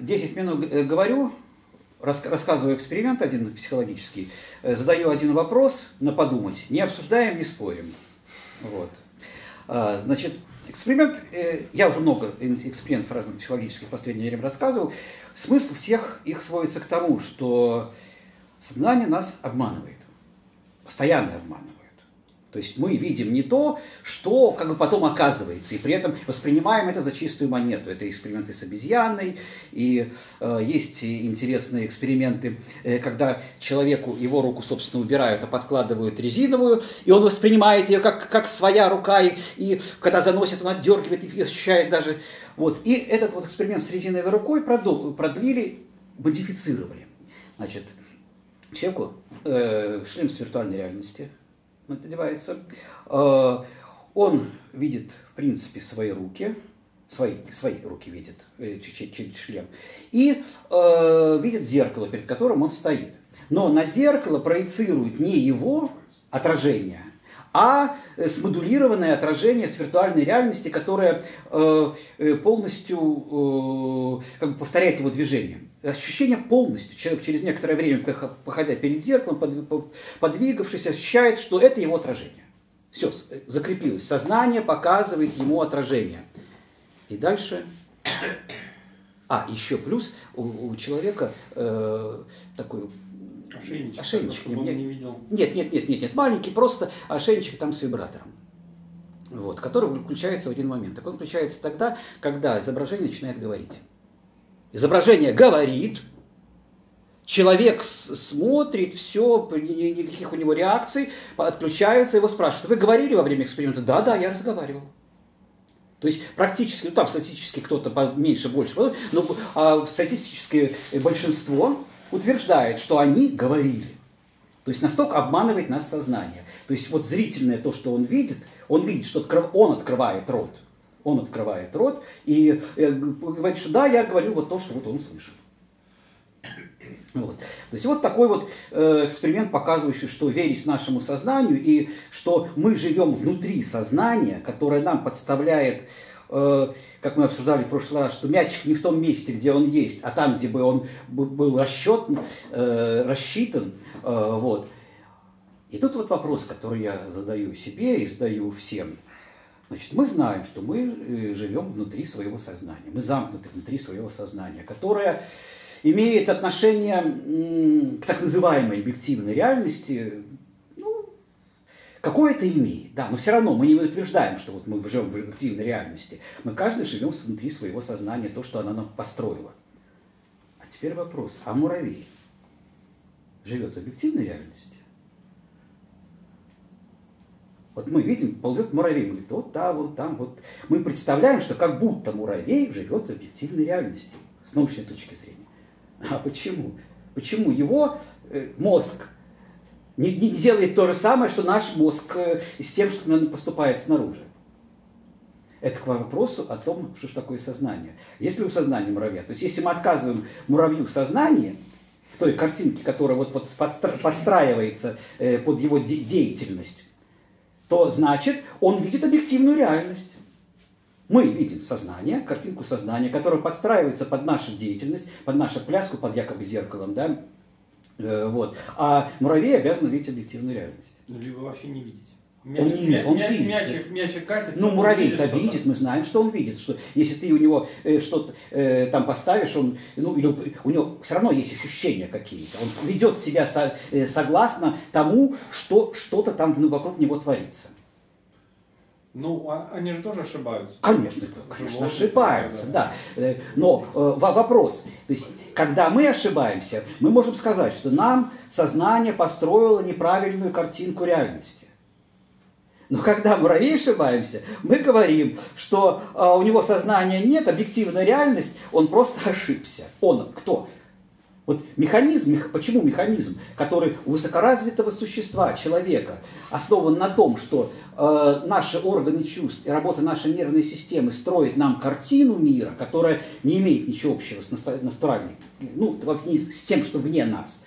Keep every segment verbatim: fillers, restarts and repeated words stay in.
десять минут говорю, рассказываю эксперимент один психологический, задаю один вопрос на подумать, не обсуждаем, не спорим. Вот. Значит, эксперимент, я уже много экспериментов разных психологических в последнее время рассказывал, смысл всех их сводится к тому, что сознание нас обманывает, постоянно обманывает. То есть мы видим не то, что как бы потом оказывается, и при этом воспринимаем это за чистую монету. Это эксперименты с обезьяной, и э, есть интересные эксперименты, э, когда человеку его руку, собственно, убирают, а подкладывают резиновую, и он воспринимает ее как, как своя рука, и, и когда заносит, он отдергивает и ощущает даже. Вот. И этот вот эксперимент с резиновой рукой продлили, модифицировали. Значит, человеку э, шлем с виртуальной реальности надевается, он видит, в принципе, свои руки, свои, свои руки видит через шлем, и э, видит зеркало, перед которым он стоит. Но на зеркало проецирует не его отражение, а смодулированное отражение с виртуальной реальности, которое э, полностью э, как бы повторяет его движение. Ощущение полностью. Человек через некоторое время, походя перед зеркалом, подвигавшись, ощущает, что это его отражение. Все, закрепилось. Сознание показывает ему отражение. И дальше... А, еще плюс у, у человека э, такой... Ошейничек. Ошейничек. Чтобы он не видел. Нет, нет, нет, нет, нет. Маленький просто ошейничек там с вибратором. Вот, который включается в один момент. Так он включается тогда, когда изображение начинает говорить. Изображение говорит, человек смотрит, все, никаких у него реакций, отключается, его спрашивают: вы говорили во время эксперимента? Да, да, я разговаривал. То есть практически, ну там статистически кто-то меньше, больше, но а статистическое большинство утверждает, что они говорили. То есть настолько обманывает нас сознание. То есть вот зрительное то, что он видит, он видит, что он открывает рот. Он открывает рот и говорит, что да, я говорю вот то, что вот он слышал. Вот. То есть вот такой вот эксперимент, показывающий, что верить нашему сознанию и что мы живем внутри сознания, которое нам подставляет, как мы обсуждали в прошлый раз, что мячик не в том месте, где он есть, а там, где бы он был расчетан, рассчитан. Вот. И тут вот вопрос, который я задаю себе и задаю всем. Значит, мы знаем, что мы живем внутри своего сознания, мы замкнуты внутри своего сознания, которое имеет отношение к так называемой объективной реальности, ну, какое-то имеет, да, но все равно мы не утверждаем, что вот мы живем в объективной реальности, мы каждый живем внутри своего сознания, то, что она нам построила. А теперь вопрос, а муравей живет в объективной реальности? Вот мы видим, ползет муравей, мы говорим, вот там, вот там, вот. Мы представляем, что как будто муравей живет в объективной реальности, с научной точки зрения. А почему? Почему его мозг не, не делает то же самое, что наш мозг с тем, что поступает снаружи? Это к вопросу о том, что же такое сознание. Если у сознания муравья, то есть если мы отказываем муравью в сознании, в той картинке, которая вот, вот подстра- подстраивается э, под его де- деятельность, то значит, он видит объективную реальность. Мы видим сознание, картинку сознания, которая подстраивается под нашу деятельность, под нашу пляску, под якобы зеркалом, да, э, вот. А муравей обязан видеть объективную реальность. Ну, либо вообще не видеть. Мячик, он нет, он мяч, видит. Мячик, мячик катится, ну, муравей-то видит, мы знаем, что он видит, что если ты у него э, что-то э, там поставишь, он, ну, или у него все равно есть ощущения какие-то. Он ведет себя со, э, согласно тому, что что-то там ну, вокруг него творится. Ну, а они же тоже ошибаются. Конечно, конечно, Живот, ошибаются, да. да. Но э, вопрос, то есть, когда мы ошибаемся, мы можем сказать, что нам сознание построило неправильную картинку реальности. Но когда муравей ошибаемся, мы говорим, что э, у него сознания нет, объективная реальность, он просто ошибся. Он кто? Вот механизм, мех, почему механизм, который у высокоразвитого существа, человека, основан на том, что э, наши органы чувств и работа нашей нервной системы строит нам картину мира, которая не имеет ничего общего с натуральной, ну, с тем, что вне нас.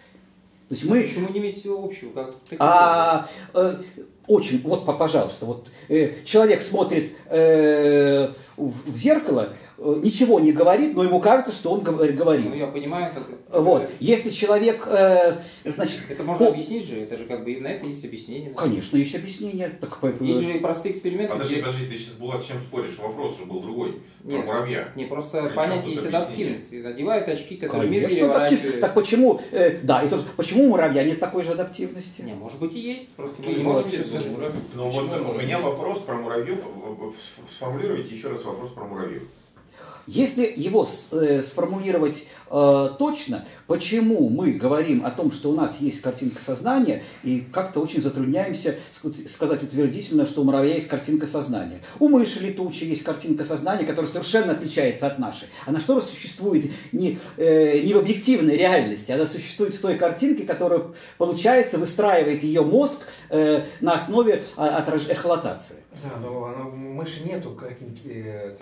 То есть мы... Почему не имеет всего общего? Как, как а, э, Очень, вот, пожалуйста, вот э, человек смотрит э, в, в зеркало, э, ничего не говорит, но ему кажется, что он говорит. Ну, я понимаю, как... Вот, если человек, э, значит... Это можно он... объяснить же, это же как бы на это есть объяснение. Конечно, есть объяснение. Так... Есть же и простые эксперименты. Подожди, где... подожди, ты сейчас, Булат, чем споришь? Вопрос же был другой, про муравья. Не, просто понятие есть адаптивность. Надевают очки, которые мир переворачивают. Так почему, э, да, это же, почему у муравья нет такой же адаптивности? Не, может быть и есть, просто... Ну, вот у меня вопрос про муравьев. Сформулируйте еще раз вопрос про муравьев. Если его сформулировать э, точно, почему мы говорим о том, что у нас есть картинка сознания, и как-то очень затрудняемся сказать утвердительно, что у муравья есть картинка сознания. У мыши летучей есть картинка сознания, которая совершенно отличается от нашей. Она что раз существует не, э, не в объективной реальности, она существует в той картинке, которую, получается, выстраивает ее мозг э, на основе отраж... эхолокации. Да, но она, у мыши нету картинки... Э,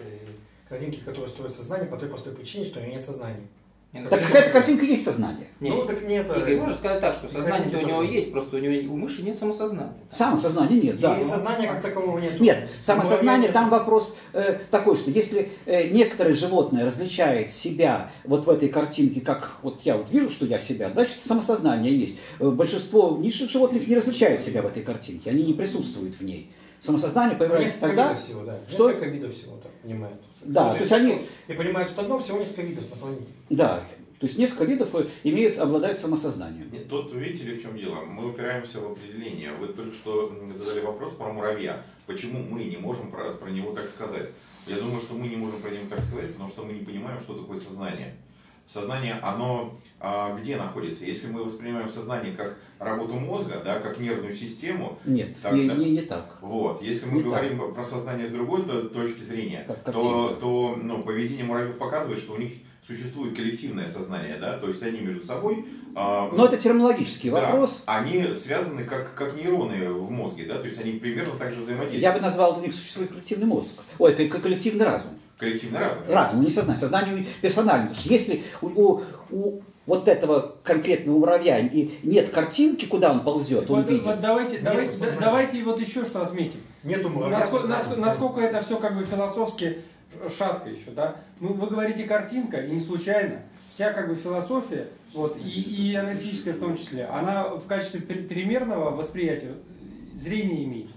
картинки, которые строят сознание, по той простой причине, что у нее нет сознания. Нет, так, кстати, эта картинка есть сознание. Нет. Ну, так нет. Игорь, можно сказать так, что сознание у него есть, просто у, него, у мыши нет самосознания. Самосознания нет, да. И сознания как такового нет. Нет, самосознание, там вопрос э, такой, что если э, некоторое животное различает себя вот в этой картинке, как вот я вот вижу, что я себя, значит, самосознание есть. Большинство низших животных не различают себя в этой картинке, они не присутствуют в ней. Самосознание появляется несколько тогда, видов всего, да. Что... Несколько видов всего так понимают. Да, то есть они... И понимают, что одно всего несколько видов на планете. Да, то есть несколько видов имеют, обладают самосознанием. Нет, тут видите ли в чем дело, мы упираемся в определение. Вы только что задали вопрос про муравья. Почему мы не можем про, про него так сказать? Я думаю, что мы не можем про него так сказать, потому что мы не понимаем, что такое сознание. Сознание, оно а, где находится? Если мы воспринимаем сознание как работу мозга, да, как нервную систему... Нет, так, не, да, не, не так. Вот, если мы не говорим так. про сознание с другой то, точки зрения, как, как то, то ну, поведение муравьев показывает, что у них существует коллективное сознание, да, то есть они между собой... А, Но это терминологический да, вопрос. Они связаны как, как нейроны в мозге, да, то есть они примерно так же взаимодействуют. Я бы назвал, у них существует коллективный мозг, ой, коллективный разум. Коллективный разум. Разум, не сознание. Сознание персонально. Потому что если у, у, у вот этого конкретного муравья и нет картинки, куда он ползет, он вот, видит. Вот давайте, давайте, давайте вот еще что отметим. Нету муравья. Насколько, насколько, насколько это все как бы философски шатко еще, да? Ну, вы говорите картинка, и не случайно. Вся как бы философия, вот, и, и аналитическая в том числе, она в качестве примерного восприятия зрение имеет.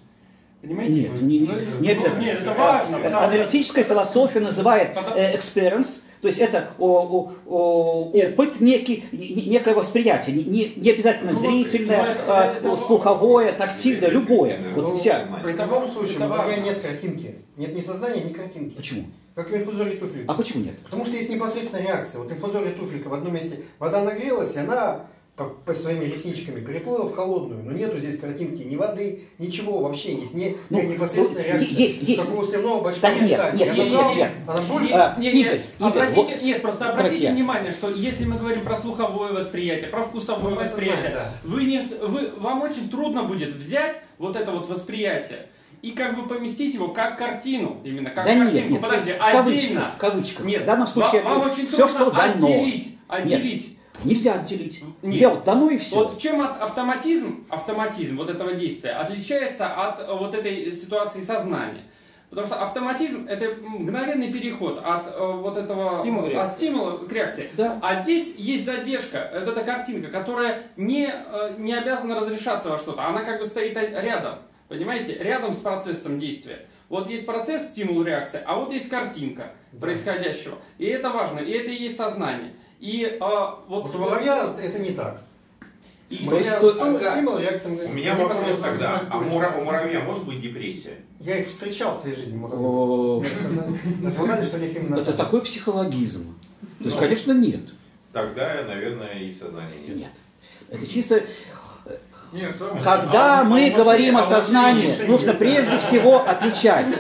Понимаете? Нет, не, не, ну, нет, ну, нет, это важно. Аналитическая философия называет experience, то есть это о, о, опыт, некий, некое восприятие, не, не обязательно ну, зрительное, это, слуховое, тактильное, это, любое. Это, вот вся. При таком случае у меня нет картинки, нет ни сознания, ни картинки. Почему? Как в инфузоре туфелька. А почему нет? Потому что есть непосредственная реакция. Вот в инфузоре туфелька в одном месте вода нагрелась, и она... По, по своими ресничками переплыла в холодную, но нету здесь картинки ни воды, ничего вообще есть, не ну, непосредственная ну, реакция. Есть, есть. Как у сливного бачка не нет, нет, нажал, нет, нет, нет, нет, обратите, нет, просто обратите внимание, что если мы говорим про слуховое восприятие, про вкусовое восприятие, вы не, вы, вам очень трудно будет взять вот это вот восприятие и как бы поместить его как картину, именно как да картинку, нет, нет, подожди, в отдельно. В кавычках, нет, в данном случае вам, вам очень все, трудно что дано. отделить, отделить. Нет. Нельзя отделить. Нет. Я вот дано и все. Вот в чем автоматизм, автоматизм вот этого действия отличается от вот этой ситуации сознания. Потому что автоматизм – это мгновенный переход от вот этого стимула, от стимула к реакции. Да. А здесь есть задержка, вот эта картинка, которая не, не обязана разрешаться во что-то. Она как бы стоит рядом, понимаете, рядом с процессом действия. Вот есть процесс, стимул, реакция, а вот есть картинка да. происходящего. И это важно, и это и есть сознание. И а, вот... У муравья это не так. И у, меня что, стул, да. стимул, реакция, у меня вопрос тогда, а мура, у муравья может быть депрессия? Я их встречал в своей жизни, муравьев. Это такой психологизм. То есть, конечно, нет. Тогда, наверное, и сознания нет. Нет. Это чисто... Когда мы говорим о сознании, нужно прежде всего отличать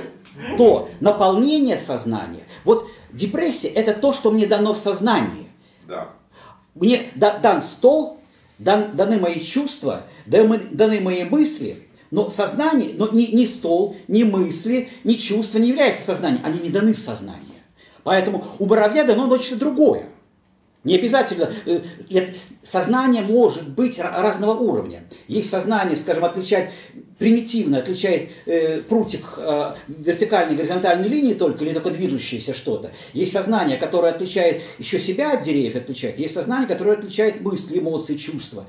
то наполнение сознания. Вот депрессия – это то, что мне дано в сознании. Да. Мне дан стол, дан, даны мои чувства, даны мои мысли, но сознание, но ни, ни стол, ни мысли, ни чувства не являются сознанием, они не даны в сознание. Поэтому у муравья дано нечто другое. Не обязательно. Сознание может быть разного уровня. Есть сознание, скажем, отличать, примитивно отличает э, прутик э, вертикальной и горизонтальной линии только или только движущееся что-то. Есть сознание, которое отличает еще себя от деревьев, отличает. Есть сознание, которое отличает мысли, эмоции, чувства.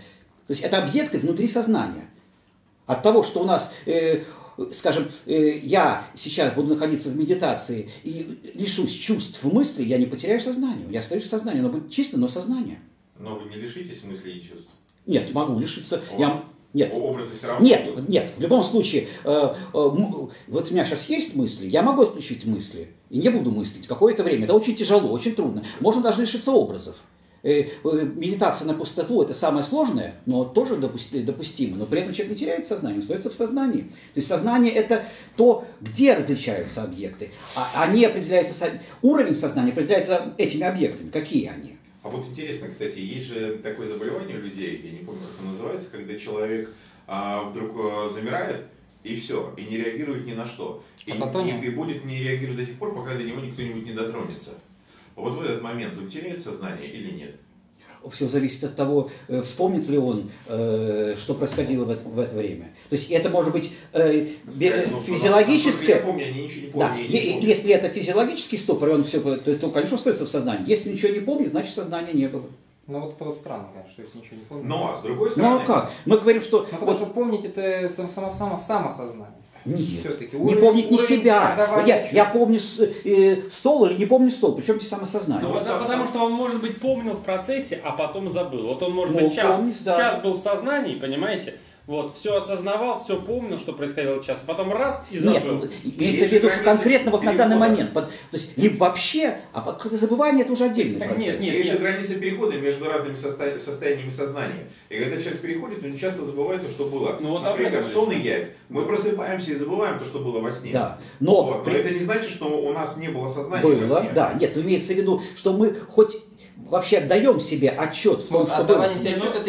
То есть это объекты внутри сознания. От того, что у нас... Э, Скажем, я сейчас буду находиться в медитации и лишусь чувств в мысли, я не потеряю сознание. Я остаюсь в сознании. Оно будет чисто, но сознание. Но вы не лишитесь мыслей и чувств? Нет, могу лишиться. Я... Нет. Образы все равно нет, будут. Нет, в любом случае, э, э, вот у меня сейчас есть мысли, я могу отключить мысли и не буду мыслить какое-то время. Это очень тяжело, очень трудно. Можно даже лишиться образов. Медитация на пустоту – это самое сложное, но тоже допустимо. Но при этом человек не теряет сознание, он остается в сознании. То есть сознание – это то, где различаются объекты. А они определяются, уровень сознания определяется этими объектами. Какие они? А вот интересно, кстати, есть же такое заболевание у людей, я не помню, как оно называется, когда человек а, вдруг замирает, и все, и не реагирует ни на что. И, а потом... и, и будет не реагировать до тех пор, пока до него кто-нибудь не дотронется. Вот в этот момент он теряет сознание или нет? Все зависит от того, вспомнит ли он, что происходило в это, в это время. То есть это может быть физиологическое... Если это физиологический ступор, он все, то, то, конечно, остается в сознании. Если ничего не помнит, значит сознания не было. Ну вот просто странно, конечно, что если ничего не помнит... Но, с другой стороны... Ну а как? Мы говорим, что... Ну, потому вот... что помнить это самосознание. Нет, не помнить ни себя. Я, я помню э, стол или не помню стол, причем здесь самосознание. Вот, да, потому что он, может быть, помнил в процессе, а потом забыл. Вот он, может быть, час, помнить, да. час был в сознании, понимаете? Вот, все осознавал, все помнил, что происходило час, а потом раз и забыл. Нет, имеется в виду, что конкретно вот на данный момент. То есть, либо вообще, а забывание это уже отдельный процесс. Нет, нет, есть же граница перехода между разными состо... состояниями сознания. И когда человек переходит, он часто забывает то, что было. Ну, вот например, а сон и явь. Мы просыпаемся и забываем то, что было во сне. Да, но, вот. но при... это не значит, что у нас не было сознания было, во сне. Да, нет, имеется в виду, что мы хоть... Вообще отдаем себе отчет в том, ну, что было. Но,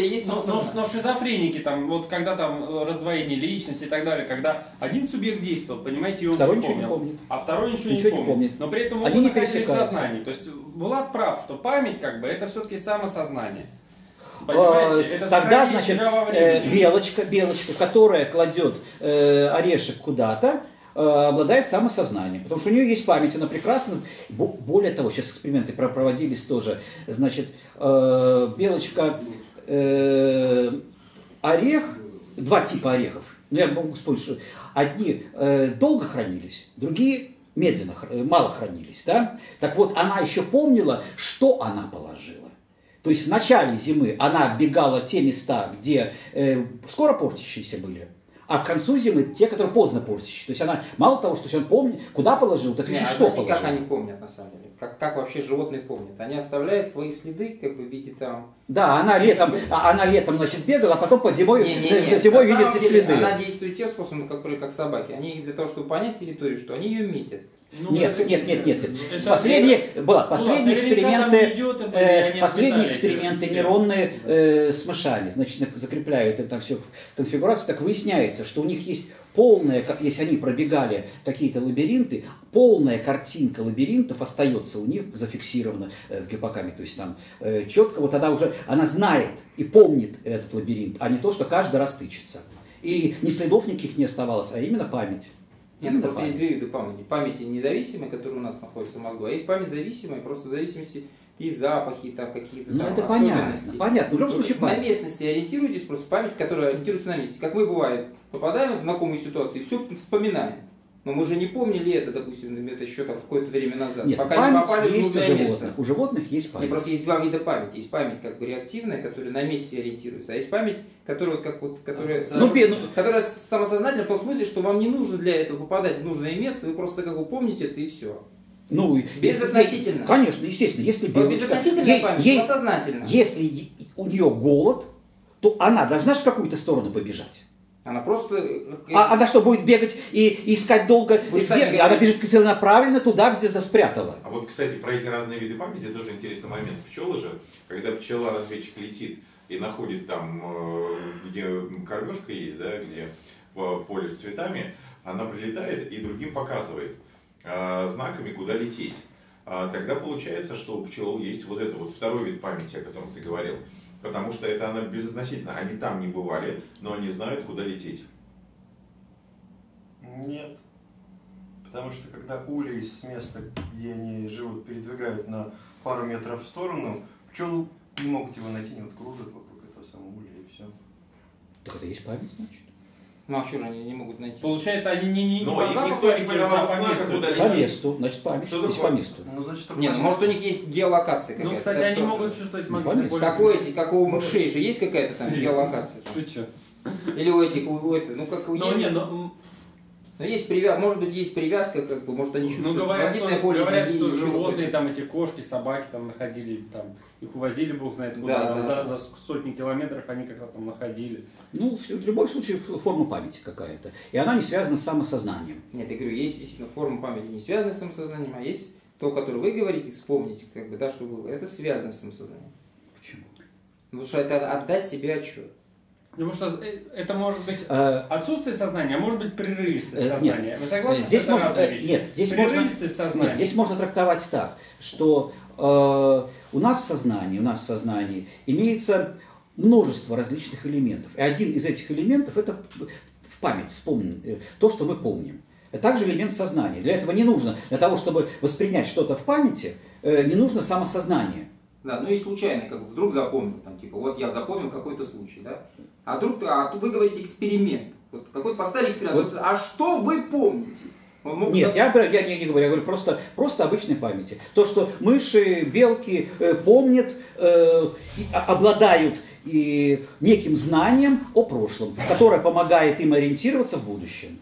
но, но шизофреники, там, вот, когда там раздвоение личности и так далее, когда один субъект действовал, понимаете, и он второй ничего помнил, не помнит, а второй ничего, ничего не, помнит. не помнит. Но при этом он находится в сознании. То есть Булат прав, что память как бы это все-таки самосознание. Понимаете? Тогда, значит, белочка, белочка, которая кладет э, орешек куда-то, обладает самосознанием, потому что у нее есть память, она прекрасна. Более того, сейчас эксперименты проводились тоже. Значит, белочка, орех, два типа орехов. Ну, я могу вспомнить, что одни долго хранились, другие медленно, мало хранились. Да? Так вот, она еще помнила, что она положила. То есть в начале зимы она оббегала те места, где скоро портящиеся были, а к концу зимы те, которые поздно портящие. То есть она мало того, что он помнит, куда положил, так еще что положил. Как они помнят на самом деле? Как, как вообще животные помнят? Они оставляют свои следы, как бы в виде там... Да, она летом, она летом значит, бегала, а потом под зимой, не, не, не. зимой видит эти следы. Она действует тем способом, как, как собаки. Они для того, чтобы понять территорию, что они ее метят. Ну, нет, нет, нет, нет, нет. Последние, Булат, последние эксперименты, идет, э, последние эксперименты нейронные э, с мышами, значит, закрепляют им там всю конфигурацию, так выясняется, что у них есть полная, если они пробегали какие-то лабиринты, полная картинка лабиринтов остается у них зафиксирована в гиппокампе, то есть там э, четко, вот она уже, она знает и помнит этот лабиринт, а не то, что каждый раз тычется. И ни следов никаких не оставалось, а именно память. Нет, просто память. Есть две виды памяти. Памяти независимая, которая у нас находится в мозгу, а есть память зависимая, просто в зависимости и запахи, там какие-то ну, это понятно, понятно. В любом случае, на местности ориентируйтесь, просто память, которая ориентируется на местности. Как мы, бывает, попадаем в знакомую ситуацию и все вспоминаем. Но мы же не помнили это, допустим, это еще какое-то время назад. Нет, пока не попали в нужное место. У животных есть память. Нет, просто есть два вида памяти. Есть память как бы реактивная, которая на месте ориентируется, а есть память, которая, как вот, которая, ну, самосознательная, ну, которая самосознательная в том смысле, что вам не нужно для этого попадать в нужное место, вы просто как бы помните это и все. Ну, безотносительно. Если, конечно, естественно. Если белочка, безотносительно ей, память, ей, самосознательно. Если у нее голод, то она должна же в какую-то сторону побежать. Она просто... А, она что, будет бегать и искать долго? Где? Она бежит целенаправленно туда, где спрятала. А вот, кстати, про эти разные виды памяти тоже интересный момент. Пчелы же, когда пчела-разведчик летит и находит там, где кормежка есть, да, где поле с цветами, она прилетает и другим показывает знаками, куда лететь. тогда получается, что у пчел есть вот этот вот второй вид памяти, о котором ты говорил. Потому что это она безотносительно. Они там не бывали, но они знают, куда лететь. Нет. Потому что когда улей с места, где они живут, передвигают на пару метров в сторону, пчелы не могут его найти, не вот кружат вокруг этого самого улья и все. Так это есть память, значит? Ну а что же они не могут найти? Получается, они не, не, не по запаху, они не по месту. Значит, память. Что есть по месту. Ну, значит, не, ну, может, у них есть геолокация какая-то. Ну, кстати, они тоже могут чувствовать магнитное. Какое, как у мышей же есть какая-то там геолокация? Там? Или у этих, у, у этого, ну как у них. Нет, но... Но есть привяз... может быть, есть привязка, как бы, может, они чувствуют. Ну, говорят, что, поле говорят, что животные, там, эти кошки, собаки там находили, там, их увозили, бог знает куда, да, там, да. За, за сотни километров они как-то там находили. Ну, в, в любом случае, форма памяти какая-то. И она не связана с самосознанием. Нет, я говорю, есть действительно форма памяти не связана с самосознанием, а есть то, которое вы говорите, вспомнить, как бы, да, что было, это связано с самосознанием. Почему? Потому что это отдать себе отчет. Потому что это может быть отсутствие сознания, а может быть прерывистость сознания. Вы согласны? Здесь можно, нет, здесь прерывистость можно, сознания. Нет, здесь можно трактовать так, что э, у нас в сознании, у нас в сознании имеется множество различных элементов. И один из этих элементов – это в память, вспомним, то, что мы помним. Также элемент сознания. Для этого не нужно, для того, чтобы воспринять что-то в памяти, э, не нужно самосознание. Да, ну и случайно, как бы вдруг запомнил, там, типа, вот я запомнил какой-то случай, да? А вдруг, а вы говорите эксперимент, вот какой-то поставили эксперимент, вот. А что вы помните? Мог... Нет, я, я, я не говорю, я говорю просто, просто обычной памяти. То, что мыши, белки э, помнят, э, и, обладают и неким знанием о прошлом, которое помогает им ориентироваться в будущем.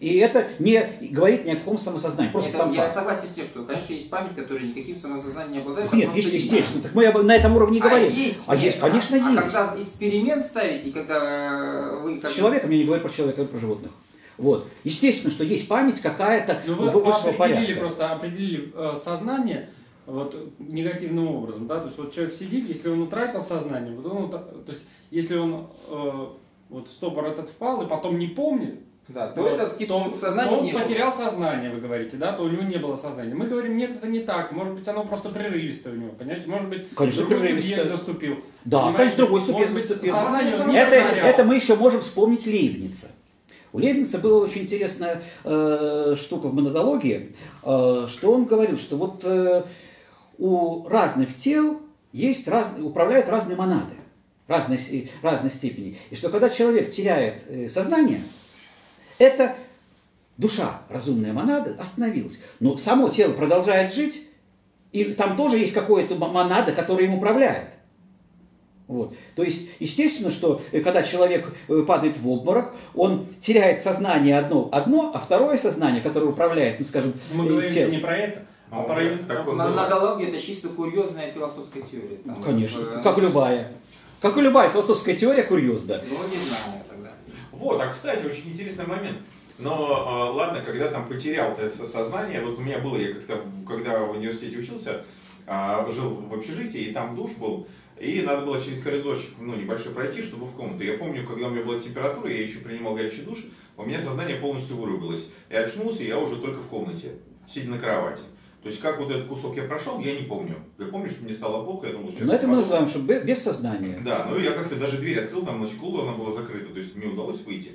И это не говорит ни о каком самосознании. Просто нет, сам я факт. Согласен с тем, что, конечно, есть память, которая никаким самосознанием не обладает. Нет, есть, естественно. Так мы на этом уровне и говорим. А есть, а есть конечно, а, есть. А когда эксперимент ставите, когда вы... Как... С человеком, я не говорю про человека, а про животных. Вот. Естественно, что есть память какая-то высшего порядка. Вы просто определили сознание вот, негативным образом. Да? То есть вот человек сидит, если он утратил сознание, вот он, то есть если он э, вот в ступор этот впал и потом не помнит, да, то вот. Это, типа, то, сознание он не потерял было. Сознание, вы говорите, да, то у него не было сознания. Мы говорим, нет, это не так, может быть, оно просто прерывистое у него, понимаете? Может быть, конечно, другой субъект заступил. Да, понимаете? Конечно, другой субъект может заступил. Быть, это, это мы еще можем вспомнить Лейбница. У Лейбница была очень интересная э, штука в монадологии, э, что он говорил, что вот э, у разных тел есть раз, управляют разные монады, разной, разной степени. И что когда человек теряет э, сознание, это душа, разумная монада, остановилась. Но само тело продолжает жить, и там тоже есть какая-то монада, которая им управляет. Вот. То есть, естественно, что когда человек падает в обморок, он теряет сознание одно, одно а второе сознание, которое управляет, ну, скажем, телом. Мы говорим не про это. А про... Монадология – это чисто курьезная философская теория. Там, ну, конечно, про... как любая. Как и любая философская теория курьезна. Ну, не знаю. Вот, а кстати, очень интересный момент. Но э, ладно, когда там потерял сознание, вот у меня было, я как-то, когда в университете учился, э, жил в общежитии, и там душ был, и надо было через коридорчик, ну, небольшой пройти, чтобы в комнату. Я помню, когда у меня была температура, я еще принимал горячий душ, у меня сознание полностью вырубилось. И очнулся, и я уже только в комнате, сидя на кровати. То есть, как вот этот кусок я прошел, я не помню. Я помню, что мне стало плохо, я думал, что... Но это мы называем, что без сознания. Да, ну я как-то даже дверь открыл, там на школу она была закрыта, то есть мне удалось выйти.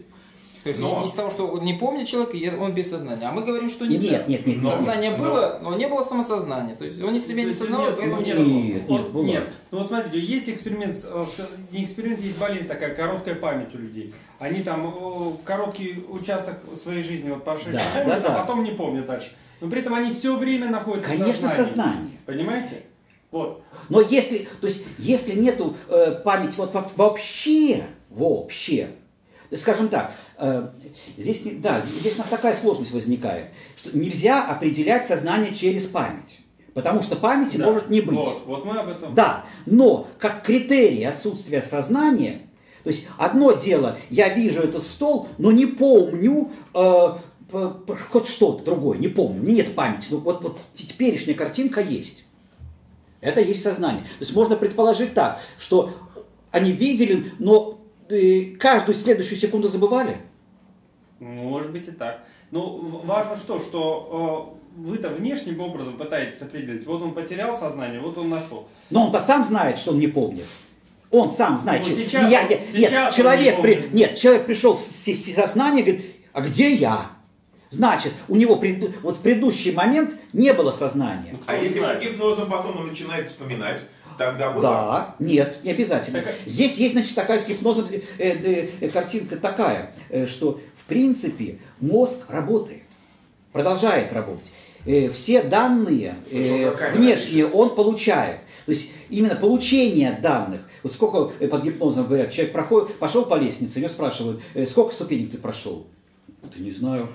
То есть, но... из того, что он не помнит человека, он без сознания. А мы говорим, что нет. Нет, нет, нет. Сознание нет, было, но... но не было самосознания. То есть, он себе не сознавал, поэтому нет. Нет, нет, было. Нет. Ну вот смотрите, есть эксперимент, не эксперимент, есть болезнь такая, короткая память у людей. Они там короткий участок своей жизни вот прошли, да, да, да. А потом не помнят дальше. Но при этом они все время находятся, конечно, в сознании. сознании. Понимаете? Вот. Но если, то есть, если нету э, памяти вот вообще, вообще, скажем так, э, здесь, да, здесь у нас такая сложность возникает, что нельзя определять сознание через память. Потому что памяти, да, может не быть. Вот, вот мы об этом. Да, но как критерий отсутствия сознания, то есть одно дело, я вижу этот стол, но не помню... Э, хоть что-то другое, не помню, у меня нет памяти, но вот, вот теперешняя картинка есть. Это есть сознание. То есть можно предположить так, что они видели, но каждую следующую секунду забывали? Может быть и так. Ну, важно что, что вы-то внешним образом пытаетесь определить. Вот он потерял сознание, вот он нашел. Но он-то сам знает, что он не помнит. Он сам знает. Ну, сейчас, я, я, нет, человек не при, нет, человек пришел в сознание и говорит, а где я? Значит, у него пред, вот в предыдущий момент не было сознания. Ну, а если под гипнозом потом он начинает вспоминать, тогда будет? Да, нет, не обязательно. Так... Здесь есть, значит, такая с гипнозом э, э, э, картинка такая, э, что в принципе мозг работает, продолжает работать. Э, все данные э, внешние он получает. То есть именно получение данных. Вот сколько под гипнозом говорят, человек проходит, пошел по лестнице, ее спрашивают, сколько ступенек ты прошел? Да не знаю.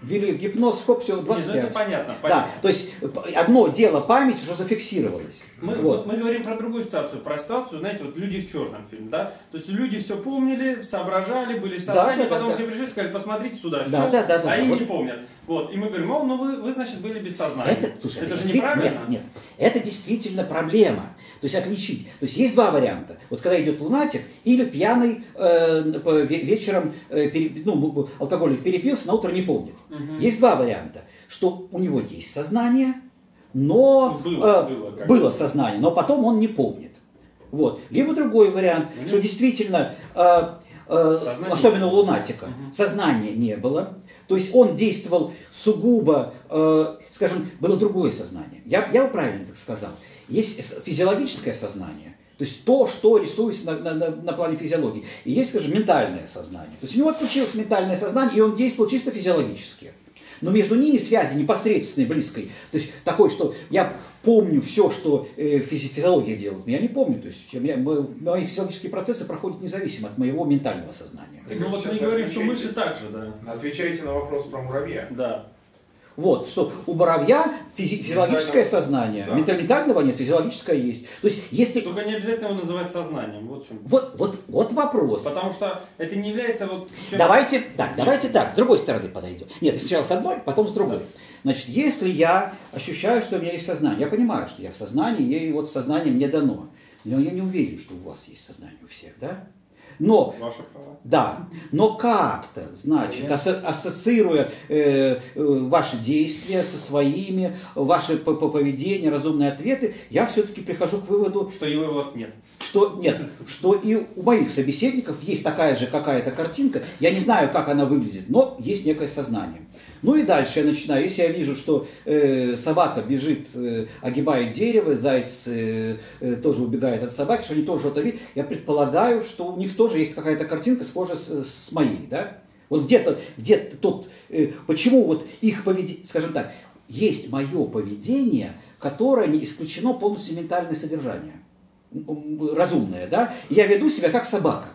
Ввели в гипноз, хоп, все, двадцать пять. Не, ну это понятно, понятно. Да, то есть одно дело память, что зафиксировалось. Мы, вот. Вот мы говорим про другую ситуацию, про ситуацию, знаете, вот «Люди в черном» фильме, да? То есть люди все помнили, соображали, были в сознании, да, да, потом да, к ним пришли, сказали, посмотрите сюда, да, что, да, да, да, а да, их вот. Не помнят. Вот, и мы говорим, ну вы, вы значит, были без сознания. Это, слушай, это, это же неправильно. Нет, нет, это действительно проблема. То есть отличить. То есть есть два варианта. Вот когда идет лунатик или пьяный э, вечером, э, пере, ну, алкоголик перепился, на утро не помнит. Угу. Есть два варианта, что у него есть сознание, но было, э, было, было сознание, но потом он не помнит. Вот. Либо другой вариант, угу. что действительно, э, э, особенно у лунатика, угу. сознания не было. То есть он действовал сугубо, э, скажем, было другое сознание. Я, я правильно так сказал. Есть физиологическое сознание, то есть то, что рисуется на, на, на плане физиологии. И есть, скажем, ментальное сознание. То есть у него отключилось ментальное сознание, и он действовал чисто физиологически. Но между ними связи непосредственной, близкой. То есть такой, что я помню все, что э, физи физиология делает. Я не помню. То есть я, мои физиологические процессы проходят независимо от моего ментального сознания. Так, ну вот мы говорим, что мыши так же, да. Отвечаете на вопрос про муравья. Да. Вот, что у муравья физи физиологическое сознание. Да. Ментального нет, физиологическое есть. То есть если... Только не обязательно его называть сознанием. Вот, в чем. Вот, вот, вот вопрос. Потому что это не является... Вот чем... Давайте так, давайте так, с другой стороны подойдем. Нет, сначала с одной, потом с другой. Да. Значит, если я ощущаю, что у меня есть сознание, я понимаю, что я в сознании, и вот сознание мне дано. Но я не уверен, что у вас есть сознание у всех, да? Но, да, но как-то, значит, асо ассоциируя э, э, ваши действия со своими, ваше поведение, разумные ответы, я все-таки прихожу к выводу, что его у вас нет. Что нет, что и у моих собеседников есть такая же какая-то картинка, я не знаю, как она выглядит, но есть некое сознание. Ну и дальше я начинаю, если я вижу, что э, собака бежит, э, огибает дерево, заяц э, э, тоже убегает от собаки, что они тоже что-то видят, я предполагаю, что у них тоже есть какая-то картинка, схожая с, с моей, да? Вот где-то, где-то тот, э, почему вот их поведение, скажем так, есть мое поведение, которое не исключено полностью ментальное содержание, разумное, да? И я веду себя как собака.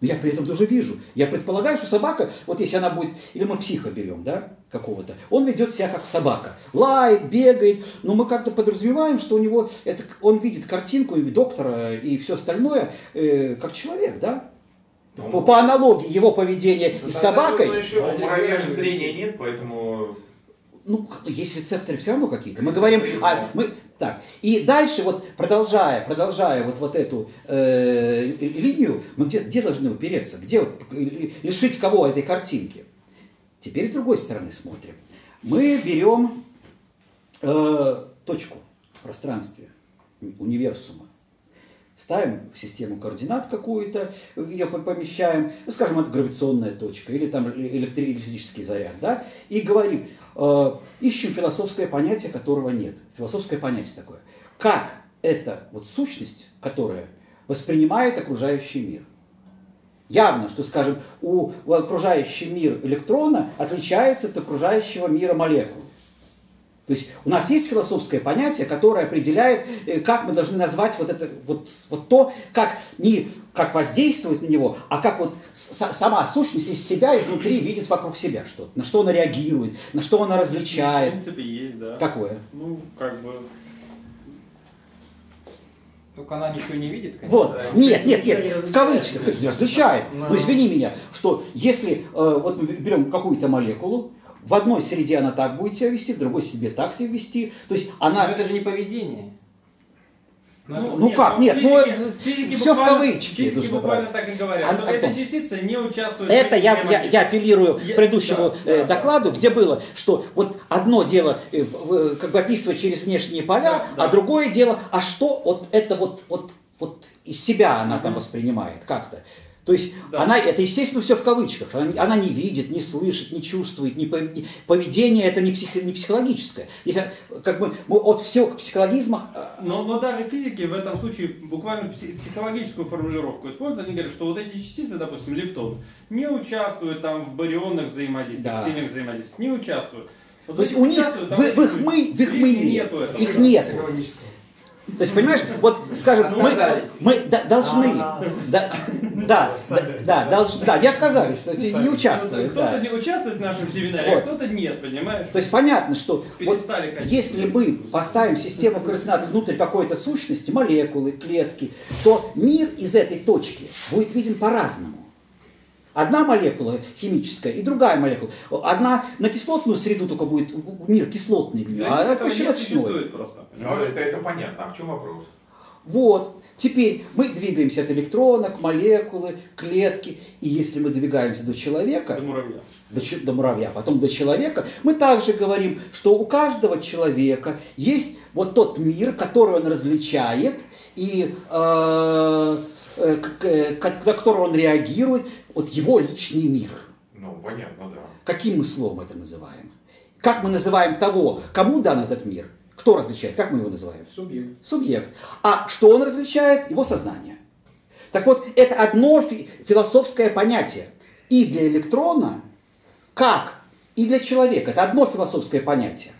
Но я при этом тоже вижу. Я предполагаю, что собака, вот если она будет, или мы психа берем, да, какого-то, он ведет себя как собака. Лает, бегает, но мы как-то подразумеваем, что у него, это, он видит картинку и доктора и все остальное, э, как человек, да. По, по аналогии его поведения с собакой. У муравья же зрения нет, поэтому... Ну, есть рецепторы все равно какие-то. Мы говорим, а мы так. И дальше вот продолжая, продолжая вот вот эту э, линию, мы где, где должны упереться, где вот, лишить кого этой картинки? Теперь с другой стороны смотрим. Мы берем э, точку в пространстве универсума, ставим в систему координат какую-то, ее помещаем, ну, скажем, это гравитационная точка или там электрический заряд, да, и говорим, э, ищем философское понятие, которого нет. Философское понятие такое. Как эта вот сущность, которая воспринимает окружающий мир. Явно, что, скажем, у, у окружающий мир электрона отличается от окружающего мира молекул. То есть у нас есть философское понятие, которое определяет, как мы должны назвать вот это, вот, вот то, как не как воздействует на него, а как вот сама сущность из себя, изнутри видит вокруг себя что-то, на что она реагирует, на что она различает. В принципе, есть, да. Какое? Ну, как бы... Только она ничего не видит, конечно. Вот. Да, нет, нет, нет, нет, в кавычках, конечно, различает. Но... Ну, извини меня, что если э, вот мы берем какую-то молекулу, в одной среде она так будет себя вести, в другой себе так себя вести. То есть она... Но это же не поведение. Ну, ну нет, как? Нет, физики, ну физики все в кавычки. Физики буквально так и говорят, а, что эта частица не участвует. Это в я, я, я апеллирую я, к предыдущему да, э, да, докладу, да, где было, что вот одно дело э, э, как бы описывать через внешние поля, да, а да. другое дело, а что вот это вот, вот, вот из себя она там воспринимает как-то. То есть, да. она, это, естественно, все в кавычках. Она, она не видит, не слышит, не чувствует. Не, поведение это не, псих, не психологическое. Если, как бы, от всех психологизмов... Но, но даже физики в этом случае буквально психологическую формулировку используют. Они говорят, что вот эти частицы, допустим, лептон, не участвуют там в барионных взаимодействиях, да. в сильных взаимодействиях. Не участвуют. Вот, то есть, у них в, в их мире нету этого. Их нету. То есть, понимаешь, вот, скажем, мы, мы должны... Да, да, да, да, не отказались, то есть не участвуют. Кто-то да. не участвует в нашем семинаре, вот. а кто-то нет, понимаешь? То есть понятно, что вот, если мы поставим систему координат внутрь какой-то сущности, молекулы, клетки, то мир из этой точки будет виден по-разному. Одна молекула химическая и другая молекула. Одна на кислотную среду только будет, мир кислотный для нее, а это щелочной. Ну, это, это понятно, а в чем вопрос? Вот. Теперь мы двигаемся от электрона к молекулы, клетки. И если мы двигаемся до человека, до муравья, до, до муравья, потом до человека, мы также говорим, что у каждого человека есть вот тот мир, который он различает, и э, э, к, на который он реагирует, вот его личный мир. Ну, понятно, да. Каким мы словом это называем? Как мы называем того, кому дан этот мир? Кто различает? Как мы его называем? Субъект. Субъект. А что он различает? Его сознание. Так вот, это одно фи- философское понятие. И для электрона, как и для человека. Это одно философское понятие.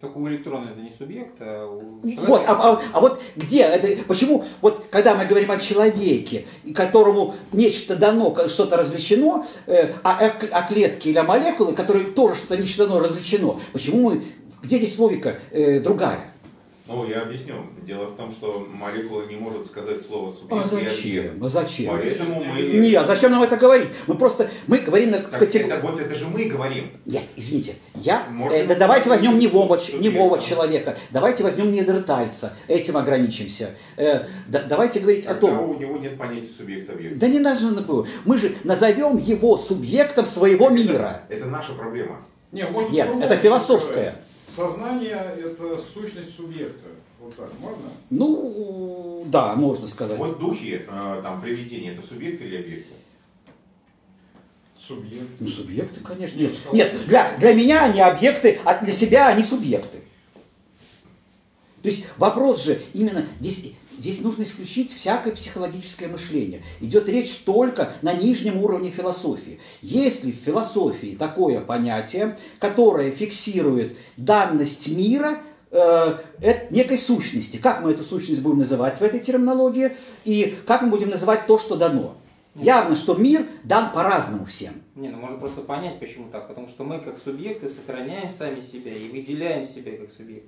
Только у электрона это не субъект, а у человека. Вот, а, а, а вот где? Это, почему? Вот когда мы говорим о человеке, которому нечто дано, что-то различено, э, а, а клетки или молекулы, которые тоже что-то нечто дано, различено, почему мы... Где здесь логика э, другая? Ну, я объясню. Дело в том, что молекула не может сказать слово субъект. А зачем? А зачем? Поэтому мы... Нет, зачем нам это говорить? Мы просто... Мы говорим... На... Так, категор... это, вот это же мы говорим. Нет, извините. Я... Э, да, давайте возьмем немого, немого человека. Давайте возьмем неандертальца. Этим ограничимся. Э, да, давайте говорить Тогда о том... у него нет понятия субъект-объект. Да не нужно было. Мы же назовем его субъектом своего это, мира. Это наша проблема. Нет, Нет это философская. Сознание – это сущность субъекта. Вот так, можно? Ну, да, можно сказать. Вот духи, там, привидения – это субъекты или объекты? Субъекты. Ну, субъекты, конечно. Нет, Нет для, для меня они объекты, а для себя они субъекты. То есть вопрос же именно здесь, здесь нужно исключить всякое психологическое мышление. Идет речь только на нижнем уровне философии. Если в философии такое понятие, которое фиксирует данность мира э, некой сущности, как мы эту сущность будем называть в этой терминологии и как мы будем называть то, что дано. Нет. Явно, что мир дан по-разному всем. Не, ну можно просто понять, почему так. Потому что мы как субъекты сохраняем сами себя и выделяем себя как субъект.